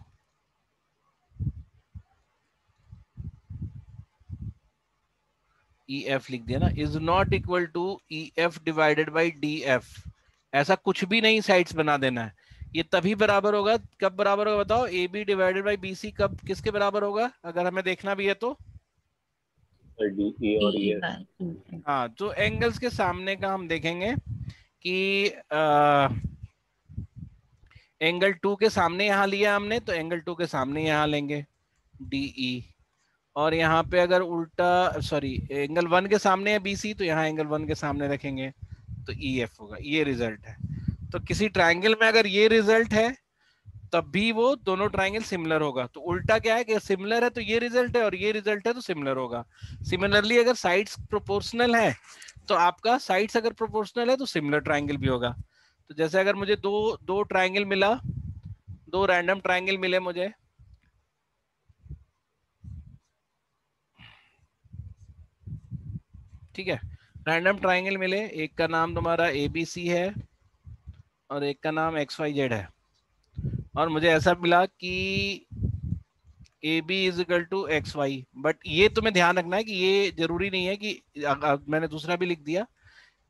EF लिख दिया ना, is not equal to EF divided by DF। ऐसा कुछ भी नहीं साइड्स बना देना है, ये तभी बराबर होगा। कब बराबर होगा बताओ, AB डिवाइडेड बाय BC कब किसके बराबर होगा अगर हमें देखना भी है तो DE और EF। हाँ तो एंगल्स के सामने का हम देखेंगे कि एंगल 2 के सामने यहाँ लिया हमने, तो एंगल 2 के सामने यहाँ लेंगे DE, और यहाँ पे अगर उल्टा सॉरी एंगल 1 के सामने है BC तो यहाँ एंगल 1 के सामने रखेंगे तो EF होगा। ये रिजल्ट है। तो किसी ट्राइंगल में अगर ये रिजल्ट है तब भी वो दोनों ट्राइंगल सिमिलर होगा। तो उल्टा क्या है कि सिमिलर है तो ये रिजल्ट है और ये रिजल्ट है तो सिमिलर होगा। सिमिलरली अगर साइड्स प्रोपोर्शनल है तो आपका साइड्स अगर प्रोपोर्शनल है तो सिमिलर ट्राइंगल भी होगा। तो जैसे अगर मुझे दो ट्राइंगल मिला, दो रैंडम ट्राइंगल मिले मुझे, ठीक है, रैंडम ट्राइंगल मिले, एक का नाम तुम्हारा ABC है और एक का नाम XYZ है, और मुझे ऐसा मिला कि AB = XY। बट ये तुम्हें ध्यान रखना है कि ये जरूरी नहीं है कि मैंने दूसरा भी लिख दिया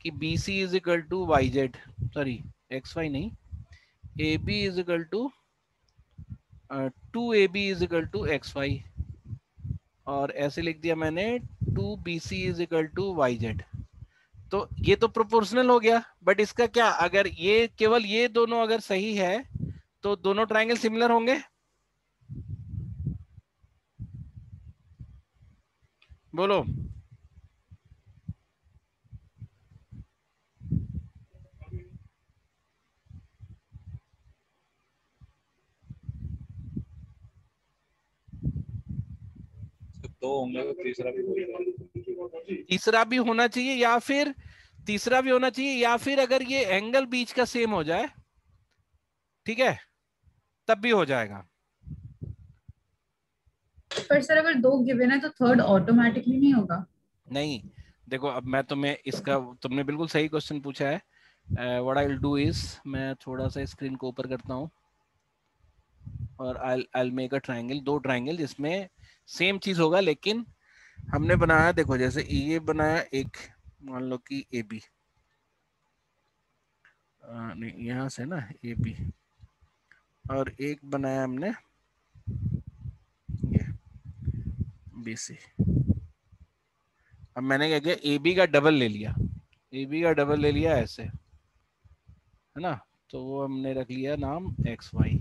कि BC = YZ, सॉरी XY नहीं, AB = 2AB = XY, और ऐसे लिख दिया मैंने 2BC = YZ। तो ये तो प्रोपोर्शनल हो गया, बट इसका क्या, अगर ये केवल ये दोनों अगर सही है तो दोनों ट्राइंगल सिमिलर होंगे, बोलो। दो होंगे तो तीसरा भी होगा। तीसरा भी होना चाहिए या फिर अगर ये एंगल बीच का सेम हो जाए, ठीक है, तब भी हो जाएगा। पर सर अगर दो गिवन है तो थर्ड ऑटोमेटिकली नहीं होगा। नहीं देखो, अब मैं तुम्हें इसका, तुमने बिल्कुल सही क्वेश्चन पूछा है। What I'll do is, मैं थोड़ा सा स्क्रीन को ऊपर करता हूँ और I'll make a triangle, दो ट्राइंगल जिसमें सेम चीज होगा, लेकिन हमने बनाया, देखो जैसे ये बनाया एक, मान लो कि ए बी, नहीं यहाँ से ना ए बी, और एक बनाया हमने ये बी सी। अब मैंने क्या किया, ए बी का डबल ले लिया, ऐसे है ना, तो वो हमने रख लिया नाम एक्स वाई,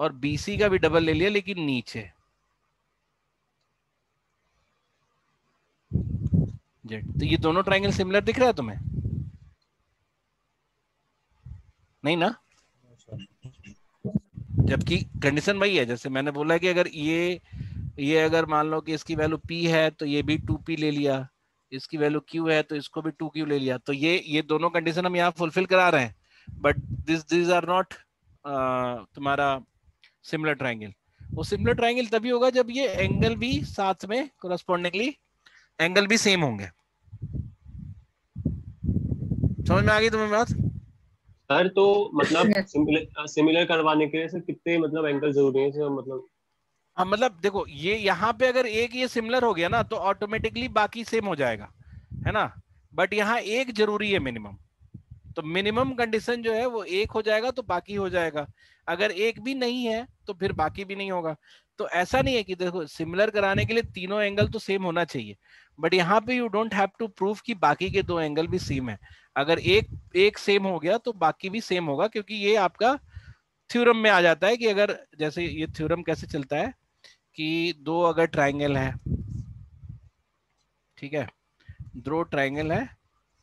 और बी सी का भी डबल ले लिया लेकिन नीचे जेड। तो ये दोनों ट्राइंगल सिमिलर दिख रहा है तुम्हें? नहीं ना, जबकि कंडीशन वही है। जैसे मैंने बोला कि अगर ये अगर मान लो कि इसकी वैल्यू p है तो ये भी 2p ले लिया, इसकी वैल्यू q है तो इसको भी 2q ले लिया। तो ये दोनों कंडीशन हम यहाँ फुलफिल करा रहे हैं, बट दिस आर नॉट तुम्हारा सिमिलर ट्राइंगल। वो सिमिलर ट्राइंगल तभी होगा जब ये एंगल भी साथ में कोरस्पॉन्डिंगली एंगल भी सेम होंगे। समझ में आ गई तुम्हें बात सर? तो मतलब सिमिलर करवाने के लिए सर कितने मतलब एंगल जरूरी है? मतलब हाँ, मतलब देखो ये यहाँ पे अगर एक ये सिमिलर हो गया ना तो ऑटोमेटिकली बाकी सेम हो जाएगा, है ना, बट यहाँ एक जरूरी है मिनिमम। तो मिनिमम कंडीशन जो है वो एक हो जाएगा तो बाकी हो जाएगा, अगर एक भी नहीं है तो फिर बाकी भी नहीं होगा। तो ऐसा नहीं है कि देखो सिमिलर कराने के लिए तीनों एंगल तो सेम होना चाहिए, बट यहाँ पे you don't have to prove कि बाकी के दो एंगल भी सेम है। अगर एक सेम हो गया तो बाकी भी सेम होगा, क्योंकि ये आपका थ्योरम में आ जाता है कि अगर जैसे ये थ्योरम कैसे चलता है कि दो अगर ट्राइंगल है, ठीक है, दो ट्राइंगल है,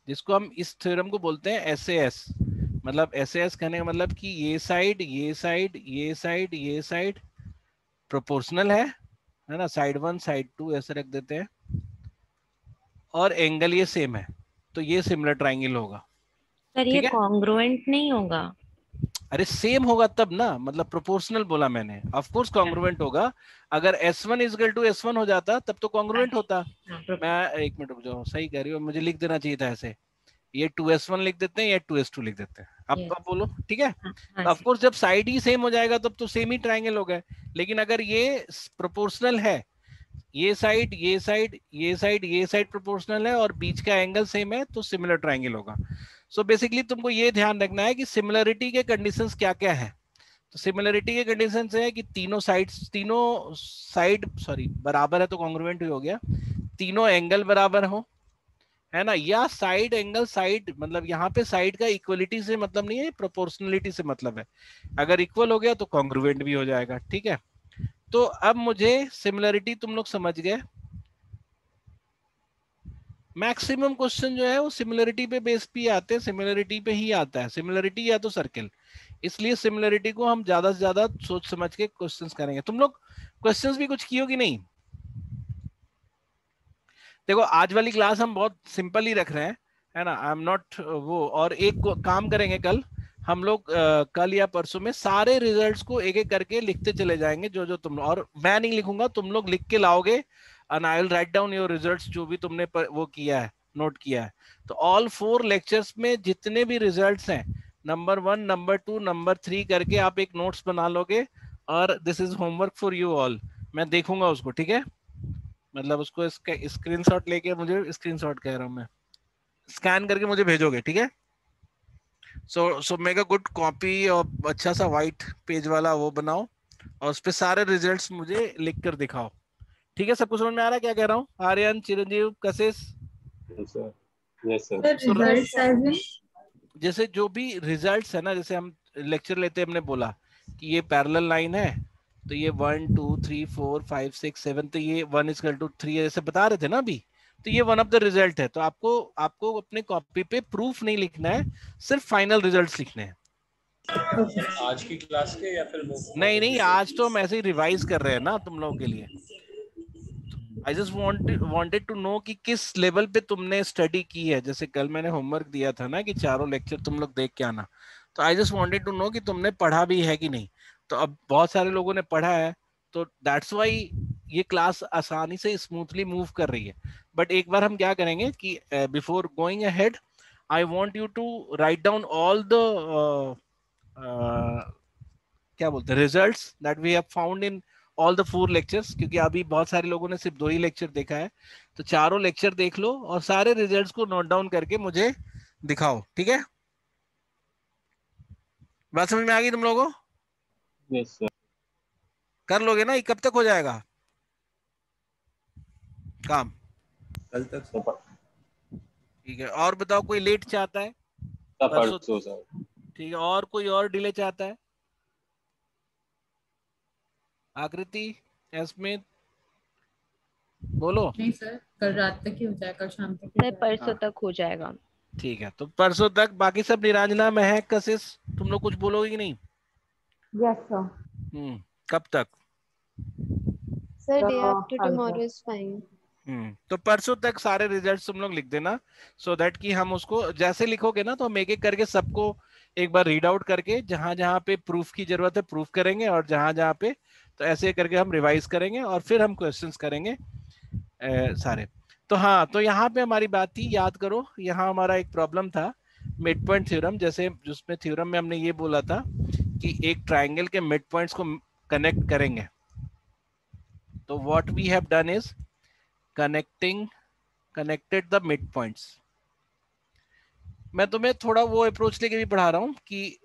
जिसको हम इस थ्योरम को बोलते हैं एसएएस। मतलब एसएएस कहने का मतलब कि ये साइड ये साइड प्रोपोर्शनल है ना, साइड वन साइड टू ऐसे रख देते हैं, और एंगल ये सेम है, तो ये सिमिलर ट्राइंगल होगा। सर ये कॉन्ग्रुएंट नहीं होगा? अरे सेम होगा तब ना, मतलब प्रोपोर्शनल बोला मैंने, ऑफ कोर्स कॉन्ग्रुएंट होगा। अगर S1 इक्वल टू S1 हो जाता तब तो कॉन्ग्रुएंट होता। मैं एक मिनट रुक जाओ, सही कह रही हो, मुझे लिख देना चाहिए था ऐसे, ये 2S1 लिख देते हैं या 2S2 लिख देते हैं, अब बोलो, ठीक है। ऑफ कोर्स जब साइड ही सेम हो जाएगा तब तो सेम ही ट्राइंगल हो गए, लेकिन अगर ये प्रोपोर्शनल है, ये साइड प्रोपोर्शनल है और बीच का एंगल सेम है तो सिमिलर ट्राइंगल होगा। सो बेसिकली तुमको ये ध्यान रखना है कि सिमिलरिटी के कंडीशंस क्या क्या है। तो सिमिलरिटी के कंडीशंस है कि तीनों साइड सॉरी बराबर है तो कॉन्ग्रुएंट हो गया, तीनों एंगल बराबर हो, है ना, या साइड एंगल साइड, मतलब यहाँ पे साइड का इक्वलिटी से मतलब नहीं है, प्रोपोर्शनलिटी से मतलब है। अगर इक्वल हो गया तो कॉन्ग्रुएंट भी हो जाएगा, ठीक है। तो अब मुझे सिमिलरिटी तुम लोग समझ गए। मैक्सिमम क्वेश्चन जो है वो सिमिलरिटी पे बेस भी आते हैं, सिमिलरिटी पे ही आता है, सिमिलरिटी या तो सर्किल, इसलिए सिमिलरिटी को हम ज्यादा से ज्यादा सोच समझ के क्वेश्चंस करेंगे। तुम लोग क्वेश्चंस भी कुछ किए हो कि नहीं? देखो आज वाली क्लास हम बहुत सिंपल ही रख रहे हैं, है ना, आई एम नॉट वो। और एक काम करेंगे कल हम लोग, कल या परसों में सारे रिजल्ट्स को एक एक करके लिखते चले जाएंगे, जो जो तुम, और मैं नहीं लिखूंगा, तुम लोग लिख के लाओगे, and I will write down your results, जो भी तुमने वो किया है, नोट किया है। तो ऑल 4 लेक्चर्स में जितने भी रिजल्ट्स हैं, नंबर 1, नंबर 2, नंबर 3 करके आप एक नोट्स बना लोगे, और this is homework for you all. मैं देखूंगा उसको, ठीक है, मतलब उसको इसका स्क्रीनशॉट लेके, मुझे स्क्रीनशॉट कह रहा हूँ मैं, स्कैन करके मुझे भेजोगे, ठीक है। So make a good copy और अच्छा सा व्हाइट पेज वाला वो बनाओ और उस पर सारे रिजल्ट्स मुझे लिख कर दिखाओ, ठीक है। सब कुछ समझ में आ रहा है क्या कह रहा हूँ? आर्यन, चिरंजीव, कशिश, जैसे जो भी रिजल्ट्स है ना, जैसे हम लेक्चर लेते हैं, हमने बोला कि ये पैरेलल लाइन है तो ये 1 2 3 4 5 6 7, तो ये 1 इक्वल टू 3 जैसे बता रहे थे ना अभी, तो ये 1 ऑफ द रिजल्ट है। तो आपको अपने कॉपी पे प्रूफ नहीं लिखना है, सिर्फ फाइनल रिजल्ट्स लिखने हैं। आज की क्लास के या फिर? नहीं, आज तो हम ऐसे ही रिवाइज कर रहे हैं ना तुम लोगों के लिए। I just wanted to know कि किस लेवल पे तुमने स्टडी की है। जैसे कल मैंने होमवर्क दिया था ना कि चारों लेक्चर तुम लोग देख के आना, तो I just wanted to know कि तुमने पढ़ा भी है कि नहीं। तो अब बहुत सारे लोगों ने पढ़ा है, तो दैट्स वाई ये क्लास आसानी से स्मूथली मूव कर रही है। बट एक बार हम क्या करेंगे कि before going ahead I want you to write down all the क्या बोलते हैं results that we have found in all the 4 lectures, क्योंकि अभी बहुत सारे लोगों ने सिर्फ 2 ही लेक्चर देखा है। तो चारों लेक्चर देख लो और सारे रिजल्ट्स को नोट डाउन करके मुझे दिखाओ, ठीक है? बात समझ में आ गई तुम लोगों को? Yes sir. कर लोगे ना? ये कब तक हो जाएगा काम? कल तक सुपर। ठीक है, और बताओ कोई लेट चाहता है? परसों सर। ठीक है, और कोई और डिले चाहता है? आकृति, अस्मित, बोलो। नहीं सर, कल रात तक ही हो जाएगा, कल शाम तक। नहीं, परसों तक हो जाएगा। ठीक है, तो परसों तक। बाकी सब निरांजना, महक, कशिश, तुम लोग कुछ बोलोगे कि नहीं? Yes sir. कब तक sir? Day after tomorrow is fine. तो परसों तक सारे रिजल्ट्स तुम लोग लिख देना, सो दैट कि हम उसको जैसे लिखोगे ना तो हम एक एक करके सबको एक बार रीड आउट करके जहां जहां पे प्रूफ की जरूरत है प्रूफ करेंगे, और जहां जहां पे, तो ऐसे करके हम रिवाइज करेंगे और फिर हम क्वेश्चंस करेंगे सारे। तो हाँ, तो यहाँ पे हमारी बात थी, याद करो, यहाँ हमारा एक प्रॉब्लम था मिड पॉइंट थ्योरम। जैसे जिसमें थ्योरम में हमने ये बोला था कि एक ट्राइंगल के मिड पॉइंट्स को कनेक्ट करेंगे। तो what we have done is connected the mid points. मैं तुम्हें थोड़ा वो अप्रोच लेके भी पढ़ा रहा हूँ कि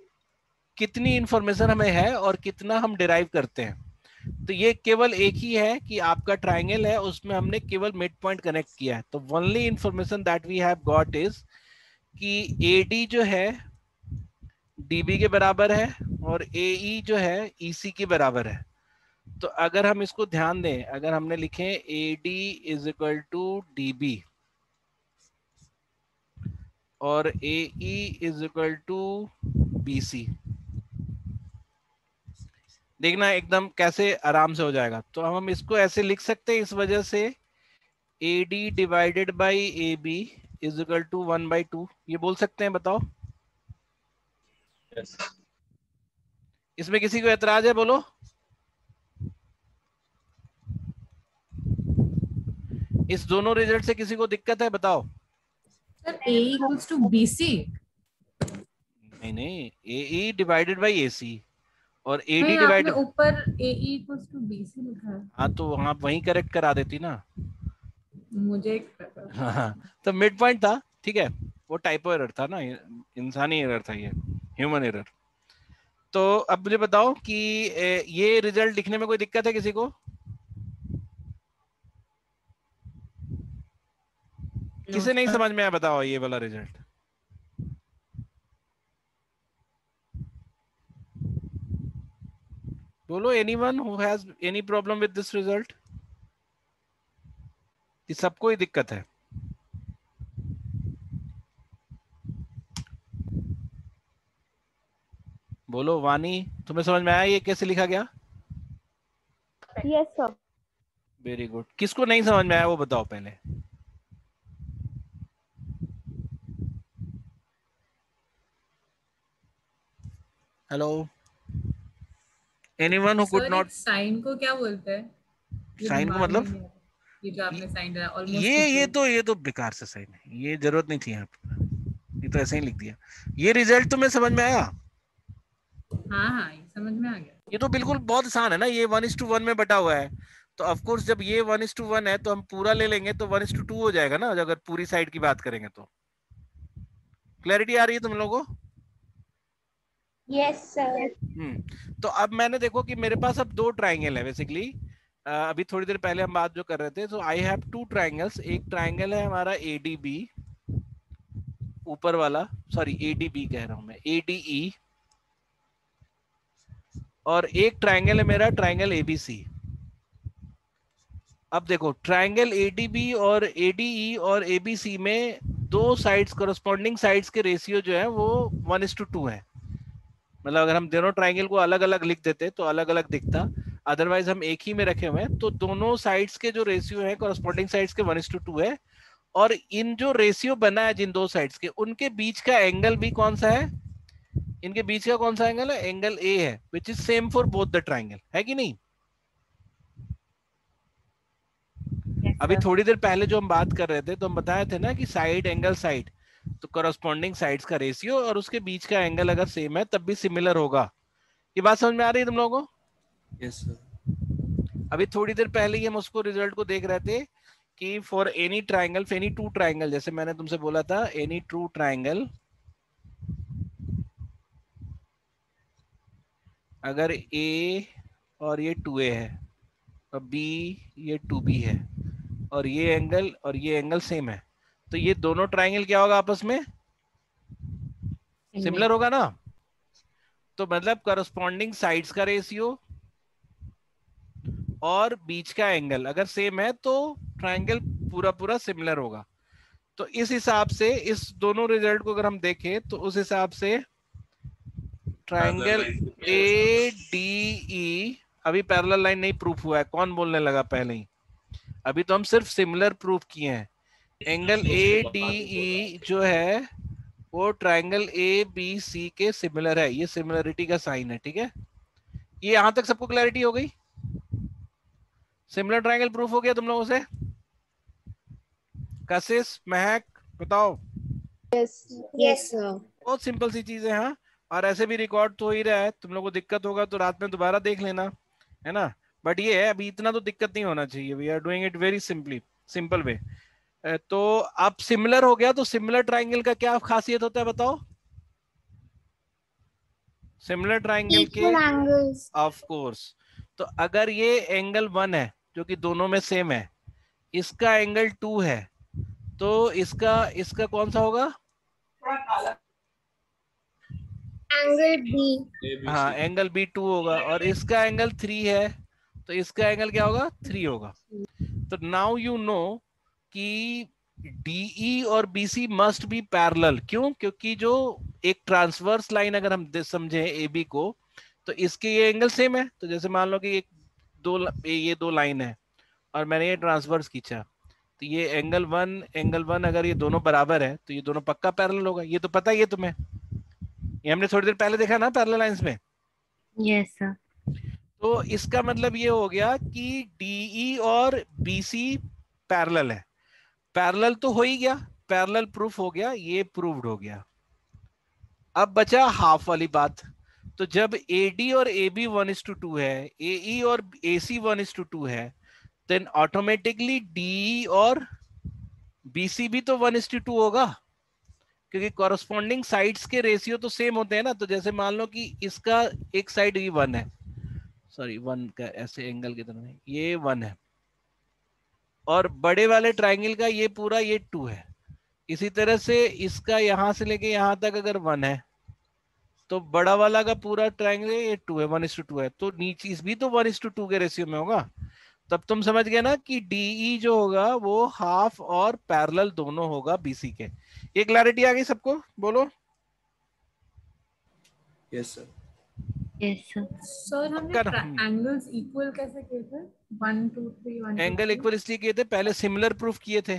कितनी इंफॉर्मेशन हमें है और कितना हम डिराइव करते हैं। तो ये केवल एक ही है कि आपका ट्राइंगल है, उसमें हमने केवल मिड पॉइंट कनेक्ट किया है। तो only information that we have got is कि एडी जो है डीबी के बराबर है और एई जो है ईसी के बराबर है। तो अगर हम इसको ध्यान दें, अगर हमने लिखे AD is equal to DB और AE is equal to BC, देखना एकदम कैसे आराम से हो जाएगा। तो हम इसको ऐसे लिख सकते हैं इस वजह से AD divided by AB is equal to 1/2, ये बोल सकते हैं। बताओ yes। इसमें किसी को एतराज है? बोलो। इस दोनों रिजल्ट से किसी को दिक्कत है? बताओ। Sir A equals to BC? नहीं, AE divided by AC और AD divided by ऊपर AE equals to BC लिखा है। हाँ, तो आप वहीं करेक्ट करा देती ना मुझे। हाँ, तो मिड पॉइंट था, ठीक है, वो टाइपो एरर था ना, इंसानी एरर था, ये ह्यूमन एरर। तो अब मुझे बताओ कि ये रिजल्ट लिखने में कोई दिक्कत है किसी को? किसे नहीं समझ में आया बताओ ये वाला रिजल्ट? बोलो, anyone who has any problem with this result? कि सबको ही दिक्कत है? बोलो। वानी, तुम्हें समझ में आया ये कैसे लिखा गया? Yes sir. Very good. किसको नहीं समझ में आया वो बताओ पहले। Hello, anyone who could not? Sign को क्या बोलते हैं? साइन को मतलब ये जो आपने साइन डाला ऑलमोस्ट, ये तो बेकार से साइन है, ये जरूरत नहीं थी आपको, ये तो ऐसे ही लिख दिया। ये रिजल्ट तुम्हें समझ में आया? हाँ, ये समझ में आ गया। ये तो बिल्कुल बहुत आसान है ना, ये 1:1 में बटा हुआ है। तो ऑफ कोर्स जब ये 1:1 है तो हम पूरा ले लेंगे तो 1:2 हो जाएगा ना, अगर पूरी साइड की बात करेंगे तो। क्लैरिटी आ रही है तुम लोगों को? Yes sir. तो अब मैंने देखो कि मेरे पास अब 2 ट्राइंगल है बेसिकली। अभी थोड़ी देर पहले हम बात जो कर रहे थे, सो आई हैव 2 ट्राइंगल्स। एक ट्राइंगल है हमारा एडीबी ऊपर वाला, सॉरी एडीबी कह रहा हूं मैं, एडीई, और एक ट्राइंगल है मेरा ट्राइंगल एबीसी। अब देखो ट्राइंगल एडीबी और एडीई और एबीसी में 2 साइड्स, कॉरस्पॉन्डिंग साइड्स के रेशियो जो है वो 1:2 है। मतलब अगर हम दोनों ट्राइंगल को अलग अलग लिख देते तो अलग अलग दिखता। अदरवाइज हम एक ही में रखे हुए हैं। तो दोनों साइड्स के जो रेशियो है कॉरस्पॉन्डिंग साइड्स के 1:2 है, और इन जो रेशियो बना है जिन दो साइड्स के, उनके बीच का एंगल भी कौन सा है, इनके बीच का कौन सा एंगल है, एंगल ए है, which is same for both the triangle, है कि नहीं। अभी थोड़ी देर पहले जो हम बात कर रहे थे तो हम बताए थे ना कि साइड एंगल साइड, तो कॉरस्पॉन्डिंग साइड्स का रेशियो और उसके बीच का एंगल अगर सेम है तब भी सिमिलर होगा। ये बात समझ में आ रही है तुम लोगों को? Yes sir. अभी थोड़ी देर पहले ही हम उसको रिजल्ट को देख रहे थे कि for any triangle, for any two triangle, जैसे मैंने तुमसे बोला था एनी टू ट्राइंगल, अगर ए और ये 2A है और बी ये 2B है और ये एंगल सेम है, तो ये दोनों ट्राइंगल क्या होगा आपस में, सिमिलर होगा ना। तो मतलब करस्पॉन्डिंग साइड्स का रेशियो और बीच का एंगल अगर सेम है तो ट्राइंगल पूरा पूरा सिमिलर होगा। तो इस हिसाब से इस दोनों रिजल्ट को अगर हम देखें तो उस हिसाब से ट्राइंगल ए डी ई, अभी पैरेलल लाइन नहीं प्रूफ हुआ है, कौन बोलने लगा पहले ही, अभी तो हम सिर्फ सिमिलर प्रूफ किए हैं। एंगल ए डी ई जो है वो ट्राइंगल ए बी सी के सिमिलर है, ये सिमिलरिटी का साइन है, ठीक है। ये यहां तक सबको क्लैरिटी हो गई, सिमिलर ट्राइंगल प्रूफ हो गया तुम लोगों से। कशिश, महक, बताओ। Yes sir. बहुत सिंपल सी चीज है। हाँ, और ऐसे भी रिकॉर्ड तो हो ही रहा है, तुम लोगों को दिक्कत होगा तो रात में दोबारा देख लेना, है ना। बट ये है, अभी इतना तो दिक्कत नहीं होना चाहिए, we are doing it very simply, simple way. तो अब सिमिलर हो गया, तो सिमिलर ट्राइंगल का क्या खासियत होता है बताओ। सिमिलर ट्राइंगल के ऑफ कोर्स, तो अगर ये एंगल 1 है जो कि दोनों में सेम है, इसका एंगल 2 है, तो इसका कौन सा होगा, एंगल बी, हाँ एंगल बी 2 होगा, और इसका एंगल 3 है तो इसका एंगल क्या होगा, 3 होगा। तो नाउ यू नो कि DE और BC मस्ट बी पैरेलल, क्यों, क्योंकि जो एक ट्रांसवर्स लाइन अगर हम समझे AB को, तो इसके ये एंगल सेम है। तो जैसे मान लो कि ये दो लाइन है और मैंने ये ट्रांसवर्स खींचा, तो ये एंगल वन अगर ये दोनों बराबर है तो ये दोनों पक्का पैरेलल होगा। ये तो पता ही है तुम्हें, ये हमने थोड़ी देर पहले देखा ना पैरेलल लाइंस में। Yes sir. तो इसका मतलब ये हो गया कि DE और BC पैरेलल है। पैरेलल तो हो ही गया, पैरेलल प्रूफ हो गया, ये प्रूव्ड हो गया। अब बचा हाफ वाली बात। तो जब AD और AB 1:2 है, AE और AC 1:2 है, देन ऑटोमेटिकली DE और BC भी तो 1:2 होगा, क्योंकि कॉरस्पॉन्डिंग साइड्स के रेशियो तो सेम होते हैं ना। तो जैसे मान लो कि इसका एक साइड ये 1 है, सॉरी 1 का ऐसे एंगल की तरह नहीं, ये 1 है, और बड़े वाले ट्राइंगल का ये पूरा ये 2 है। इसी तरह से इसका यहाँ से लेके यहाँ तक अगर 1 है, तो बड़ा वाला का पूरा ट्राइंगल ये 2 है, 1:2 है, तो नीचे इस भी तो 1:2 के रेशियो में होगा। तब तुम समझ गए ना कि DE जो होगा वो हाफ और पैरेलल दोनों होगा BC के। ये क्लैरिटी आ गई सबको, बोलो। Yes sir. सर हमने एंगल्स इक्वल कैसे किए थे? 1, 2, 3, 1। एंगल इक्वल इसलिए किए थे, पहले सिमिलर प्रूफ किए थे।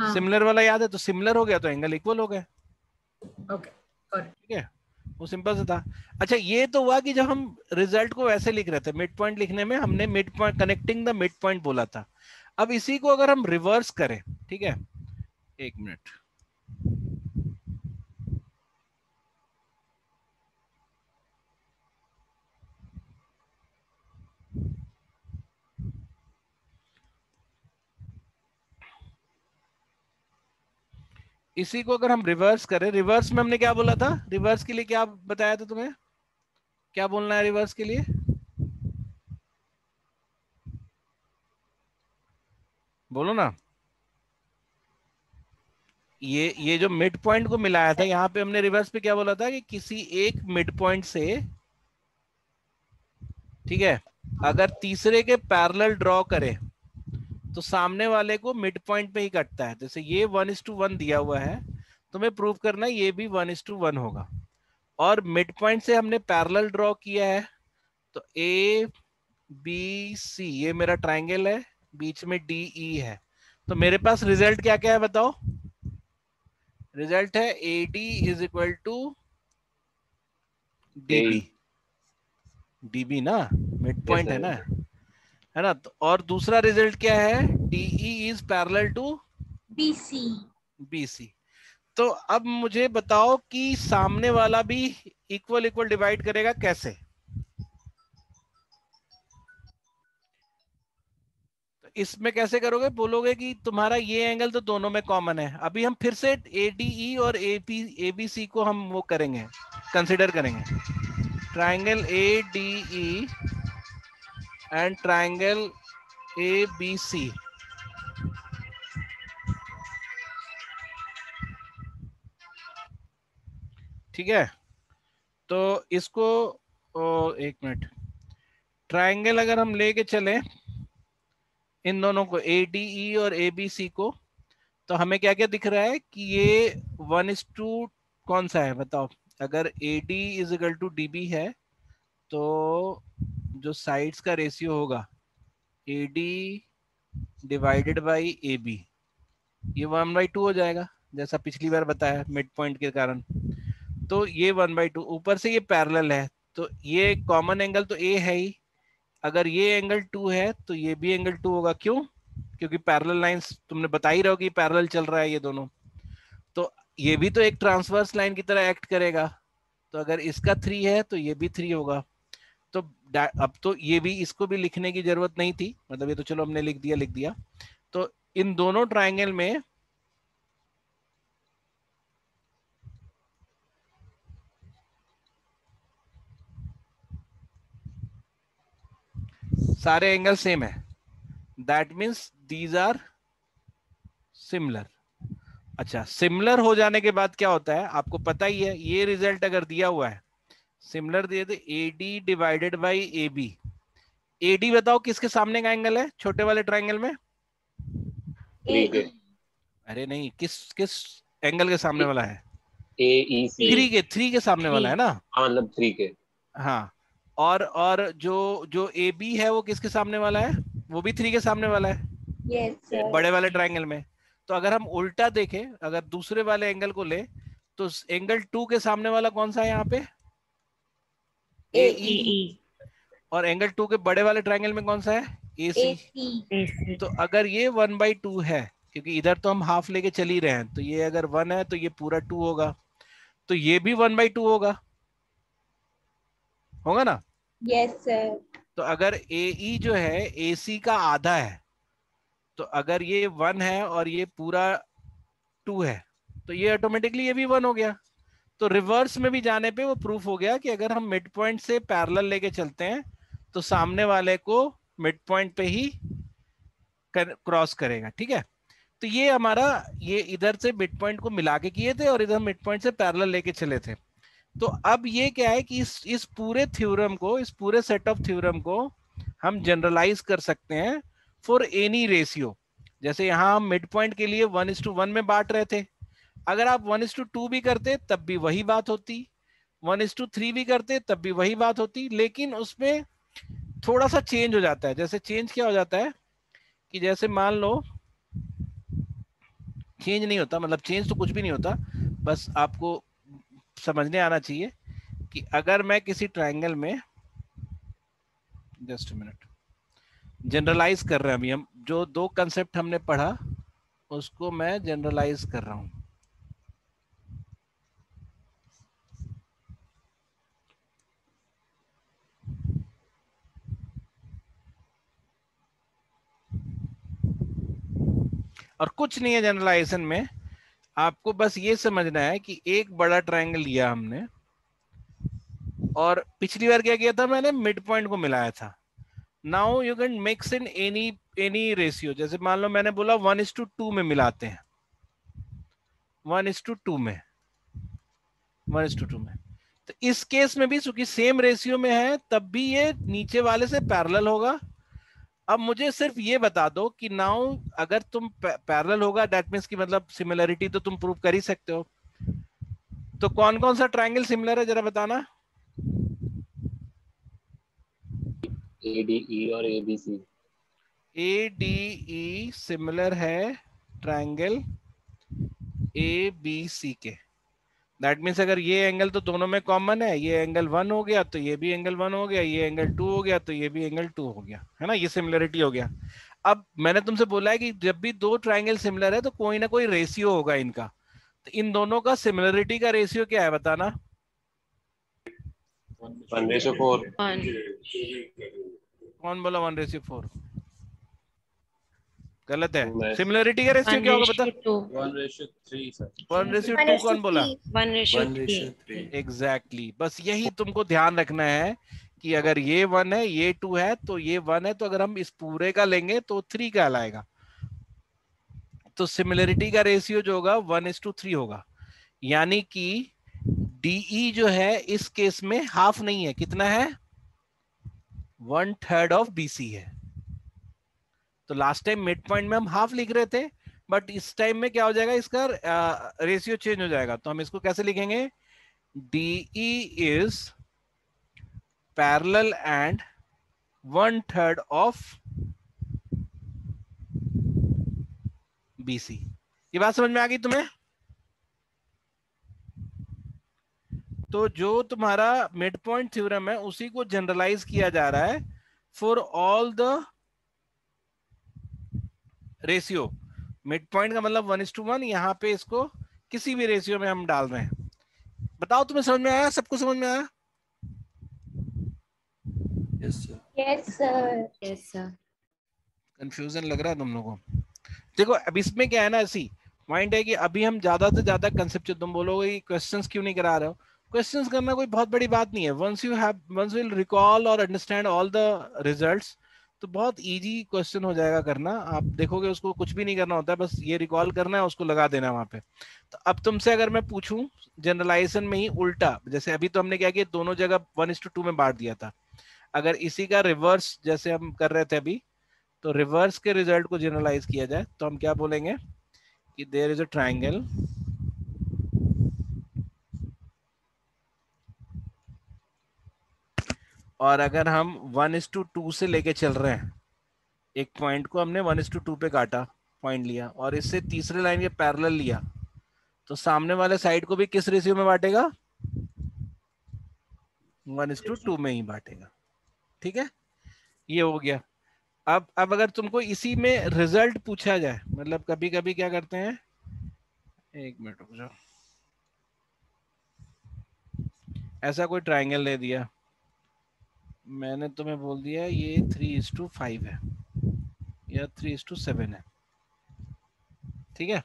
हाँ। सिमिलर वाला याद है, तो सिमिलर हो गया तो एंगल इक्वल हो गया। ओके, ठीक है, वो सिंपल सा था। अच्छा, ये तो हुआ कि जब हम रिजल्ट को वैसे लिख रहे थे, मिड पॉइंट लिखने में हमने mid point, connecting the mid point बोला था। अब इसी को अगर हम रिवर्स करें, ठीक है, एक मिनट, इसी को अगर हम रिवर्स करें, रिवर्स में हमने क्या बोला था, रिवर्स के लिए क्या बताया था तुम्हें, क्या बोलना है रिवर्स के लिए, बोलो ना। ये जो मिड पॉइंट को मिलाया था, यहाँ पे हमने रिवर्स पे क्या बोला था कि किसी एक मिड पॉइंट से, ठीक है, अगर तीसरे के पैरेलल ड्रॉ करें तो सामने वाले को मिड पॉइंट पे ही कटता है। जैसे ये 1:1 दिया हुआ है, तो मैं प्रूव करना ये भी 1:1 होगा, और मिड पॉइंट से हमने पैरेलल ड्रॉ किया है तो ए बी सी ये मेरा ट्राइंगल है, बीच में डी ई है, तो मेरे पास रिजल्ट क्या क्या है बताओ। रिजल्ट है A D is equal to DB, DB ना मिड पॉइंट है ना, है ना। तो और दूसरा रिजल्ट क्या है, DE is parallel to BC, BC. तो अब मुझे बताओ कि सामने वाला भी इक्वल इक्वल डिवाइड करेगा कैसे। तो इसमें कैसे करोगे, बोलोगे कि तुम्हारा ये एंगल तो दोनों में कॉमन है। अभी हम फिर से एडीई और एबीसी को हम वो करेंगे, कंसिडर करेंगे। Triangle ADE and triangle ABC, ठीक है। तो इसको एक मिनट, ट्राइंगल अगर हम लेके चले इन दोनों को एडीई और एबीसी को, तो हमें क्या क्या दिख रहा है कि ये 1:2 कौन सा है बताओ। अगर AD is equal to DB है तो जो साइड्स का रेशियो होगा AD डिवाइडेड बाई AB, ये 1/2 हो जाएगा, जैसा पिछली बार बताया मिड पॉइंट के कारण। तो ये 1/2, ऊपर से ये पैरेलल है तो ये कॉमन एंगल तो A है ही। अगर ये एंगल 2 है तो ये भी एंगल 2 होगा, क्यों, क्योंकि पैरेलल लाइंस तुमने बता ही रहो कि पैरेलल चल रहा है ये दोनों। तो ये भी तो एक ट्रांसवर्स लाइन की तरह एक्ट करेगा, तो अगर इसका 3 है तो ये भी 3 होगा। तो अब तो ये भी, इसको भी लिखने की जरूरत नहीं थी, मतलब ये तो चलो हमने लिख दिया, लिख दिया। तो इन दोनों ट्राइंगल में सारे एंगल सेम है, that means these are similar. अच्छा, सिमिलर हो जाने के बाद क्या होता है आपको पता ही है, ये रिजल्ट अगर दिया हुआ है सिमिलर दिए तो AD divided by AB। AD बताओ किसके सामने का एंगल है छोटे वाले ट्राइंगल में, AD। अरे नहीं, किस किस एंगल के सामने वाला है, AEC, 3 के सामने वाला है ना, मतलब 3 के, हाँ। और जो AB है वो किसके सामने वाला है, वो भी 3 के सामने वाला है, yes, sir, बड़े वाले ट्राइंगल में। तो अगर हम उल्टा देखें, अगर दूसरे वाले एंगल को ले तो एंगल 2 के सामने वाला कौन सा है यहाँ पे, AE, और एंगल 2 के बड़े वाले ट्राइंगल में कौन सा है, AC। तो अगर ये 1/2 है, क्योंकि इधर तो हम हाफ लेके चल ही रहे हैं, तो ये अगर 1 है तो ये पूरा 2 होगा, तो ये भी 1/2 होगा, होगा ना, यस सर। तो अगर AE जो है AC का आधा है, तो अगर ये 1 है और ये पूरा 2 है, तो ये ऑटोमेटिकली ये भी 1 हो गया। तो रिवर्स में भी जाने पे वो प्रूफ हो गया कि अगर हम मिड पॉइंट से पैरेलल लेके चलते हैं तो सामने वाले को मिड पॉइंट पे ही क्रॉस करेगा, ठीक है। तो ये हमारा, ये इधर से मिड पॉइंट को मिला के किए थे और इधर मिड पॉइंट से पैरेलल लेके चले थे। तो अब ये क्या है कि इस पूरे थ्योरम को, इस पूरे सेट ऑफ थ्योरम को हम जनरलाइज कर सकते हैं फॉर एनी रेशियो। जैसे यहाँ हम मिड पॉइंट के लिए 1:1 में बांट रहे थे, अगर आप 1:2 भी करते तब भी वही बात होती, 1:3 भी करते तब भी वही बात होती, लेकिन उसमें थोड़ा सा चेंज हो जाता है। जैसे चेंज क्या हो जाता है कि जैसे मान लो, चेंज नहीं होता, मतलब चेंज तो कुछ भी नहीं होता, बस आपको समझने आना चाहिए कि अगर मैं किसी ट्राइंगल में, जस्ट अ मिनट, जनरलाइज कर रहे हैं अभी हम, जो 2 कंसेप्ट हमने पढ़ा उसको मैं जनरलाइज कर रहा हूं। और कुछ नहीं है जनरलाइजेशन में, आपको बस ये समझना है कि एक बड़ा ट्राइंगल लिया हमने, और पिछली बार क्या किया था मैंने, मिड पॉइंट को मिलाया था। Now you can mix in any ratio। जैसे मान लो मैंने बोला 1:2 में मिलाते हैं, 1:2 में। तो इस केस में भी चूंकि सेम रेशियो में है तब भी ये नीचे वाले से पैरेलल होगा। अब मुझे सिर्फ ये बता दो कि नाउ अगर तुम पैरेलल होगा दैट मीन्स की मतलब सिमिलरिटी तो तुम प्रूव कर ही सकते हो। तो कौन कौन सा ट्राइंगल सिमिलर है जरा बताना। ADE और ABC। ADE सिमिलर है ट्रायंगल ABC के। दैट मीन्स अगर ये एंगल तो दोनों में कॉमन है, ये एंगल 1 हो गया तो ये भी एंगल 1 हो गया, ये एंगल 2 हो गया तो ये भी एंगल 2 हो गया, है ना, ये सिमिलरिटी हो गया। अब मैंने तुमसे बोला है कि जब भी दो ट्रायंगल सिमिलर है तो कोई ना कोई रेशियो होगा इनका, तो इन दोनों का सिमिलरिटी का रेशियो क्या है बताना? 1:4। कौन बोला 1:4? गलत है। सिमिलरिटी का रेशियो क्या होगा बता? 1:3 सर। 1:2 कौन बोला? 1:3। एग्जैक्टली, बस यही तुमको ध्यान रखना है कि अगर ये 1 है, ये 2 है, तो ये 1 है तो अगर हम इस पूरे का लेंगे तो 3 का लाएगा, तो सिमिलरिटी का रेशियो जो होगा 1:3 होगा। यानी कि DE जो है इस केस में हाफ नहीं है, कितना है? 1/3 ऑफ BC है। तो लास्ट टाइम मिड पॉइंट में हम हाफ लिख रहे थे, बट इस टाइम में क्या हो जाएगा, इसका रेशियो चेंज हो जाएगा। तो हम इसको कैसे लिखेंगे? DE is parallel and 1/3 of BC। ये बात समझ में आ गई तुम्हें? तो जो तुम्हारा मिड पॉइंट थ्योरम है उसी को जनरलाइज किया जा रहा है for all the ratio. Mid point का मतलब 1:1, यहाँ पे इसको किसी भी रेशियो में हम डाल रहे हैं। बताओ तुम्हें समझ में आया? सबको समझ में आया? Yes sir. कंफ्यूजन लग रहा है तुम लोगों को? देखो अब इसमें क्या है ना, ऐसी पॉइंट है कि अभी हम ज्यादा से ज्यादा कंसेप्ट, तुम बोलोगे कि क्वेश्चंस क्यों नहीं करा रहे हो, क्वेश्चंस करना कोई बहुत बड़ी बात नहीं है। वंस यू विल रिकॉल और अंडरस्टैंड ऑल द रिजल्ट्स, तो बहुत इजी क्वेश्चन हो जाएगा करना। आप देखोगे उसको कुछ भी नहीं करना होता है, बस ये रिकॉल करना है, उसको लगा देना है वहाँ पे। तो अब तुमसे अगर मैं पूछूं जनरलाइजेशन में ही उल्टा, जैसे अभी तो हमने क्या किया, दोनों जगह 1:2 में बांट दिया था, अगर इसी का रिवर्स जैसे हम कर रहे थे अभी, तो रिवर्स के रिजल्ट को जनरलाइज किया जाए तो हम क्या बोलेंगे कि देयर इज अ ट्रायंगल और अगर हम 1:2 से लेके चल रहे हैं, एक पॉइंट को हमने 1:2 पे काटा, पॉइंट लिया और इससे तीसरे लाइन के पैरेलल लिया, तो सामने वाले साइड को भी किस रेशियो में बांटेगा? 1:2 में ही बांटेगा। ठीक है, ये हो गया। अब अगर तुमको इसी में रिजल्ट पूछा जाए, मतलब कभी कभी क्या करते हैं, एक मिनट रुक जाओ, ऐसा कोई ट्रायंगल ले दिया, मैंने तुम्हें बोल दिया ये 3:5 है या 3:7 है, ठीक है।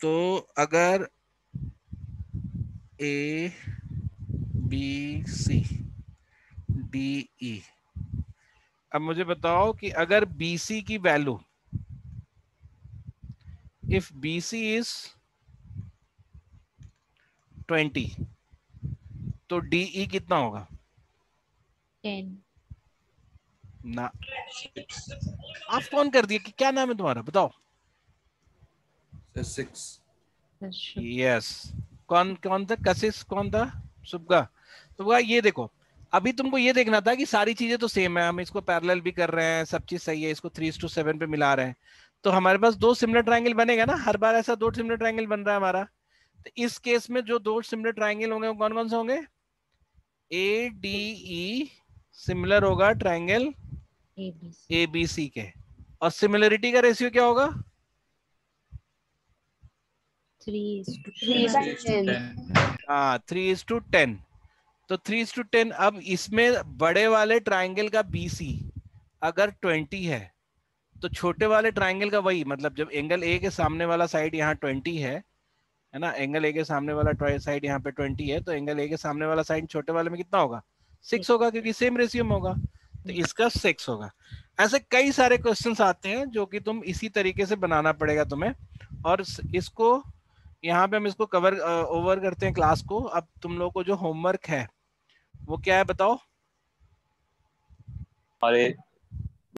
तो अगर ABCDE, अब मुझे बताओ कि अगर BC की वैल्यू, इफ BC इज 20 तो DE कितना होगा? 10 ना, आप फोन कर दिए कि क्या नाम है तुम्हारा बताओ? 6। यस, कौन था? कशिश कौन था? सुबगा। तो ये देखो, अभी तुमको ये देखना था कि सारी चीजें तो सेम है, हम इसको पैरेलल भी कर रहे हैं, सब चीज सही है, इसको 3:7 पे मिला रहे हैं, तो हमारे पास दो सिमिलर ट्रायंगल बनेगा ना, हर बार ऐसा दो सिमिलर ट्रायंगल बन रहा है हमारा। तो इस केस में जो दो सिमिलर ट्रायंगल होंगे वो कौन कौन से होंगे? ADE सिमिलर होगा ट्रायंगल ABC के, और सिमिलरिटी का रेशियो क्या होगा? 3:10। तो 3:10। अब इसमें बड़े वाले ट्रायंगल का BC अगर 20 है तो छोटे वाले ट्रायंगल का वही, मतलब जब एंगल A के सामने वाला साइड यहाँ 20 है ना, एंगल A के सामने वाला साइड यहाँ पे 20 है, तो एंगल A के सामने वाला साइड छोटे वाले में कितना होगा? 6 होगा, क्योंकि सेम रेशियो में होगा, तो इसका 6 होगा। ऐसे कई सारे क्वेश्चंस आते हैं जो कि तुम इसी तरीके से बनाना पड़ेगा तुम्हें, और इसको यहाँ पे हम इसको कवर ओवर करते हैं क्लास को। अब तुम लोगों को जो होमवर्क है वो क्या है बताओ?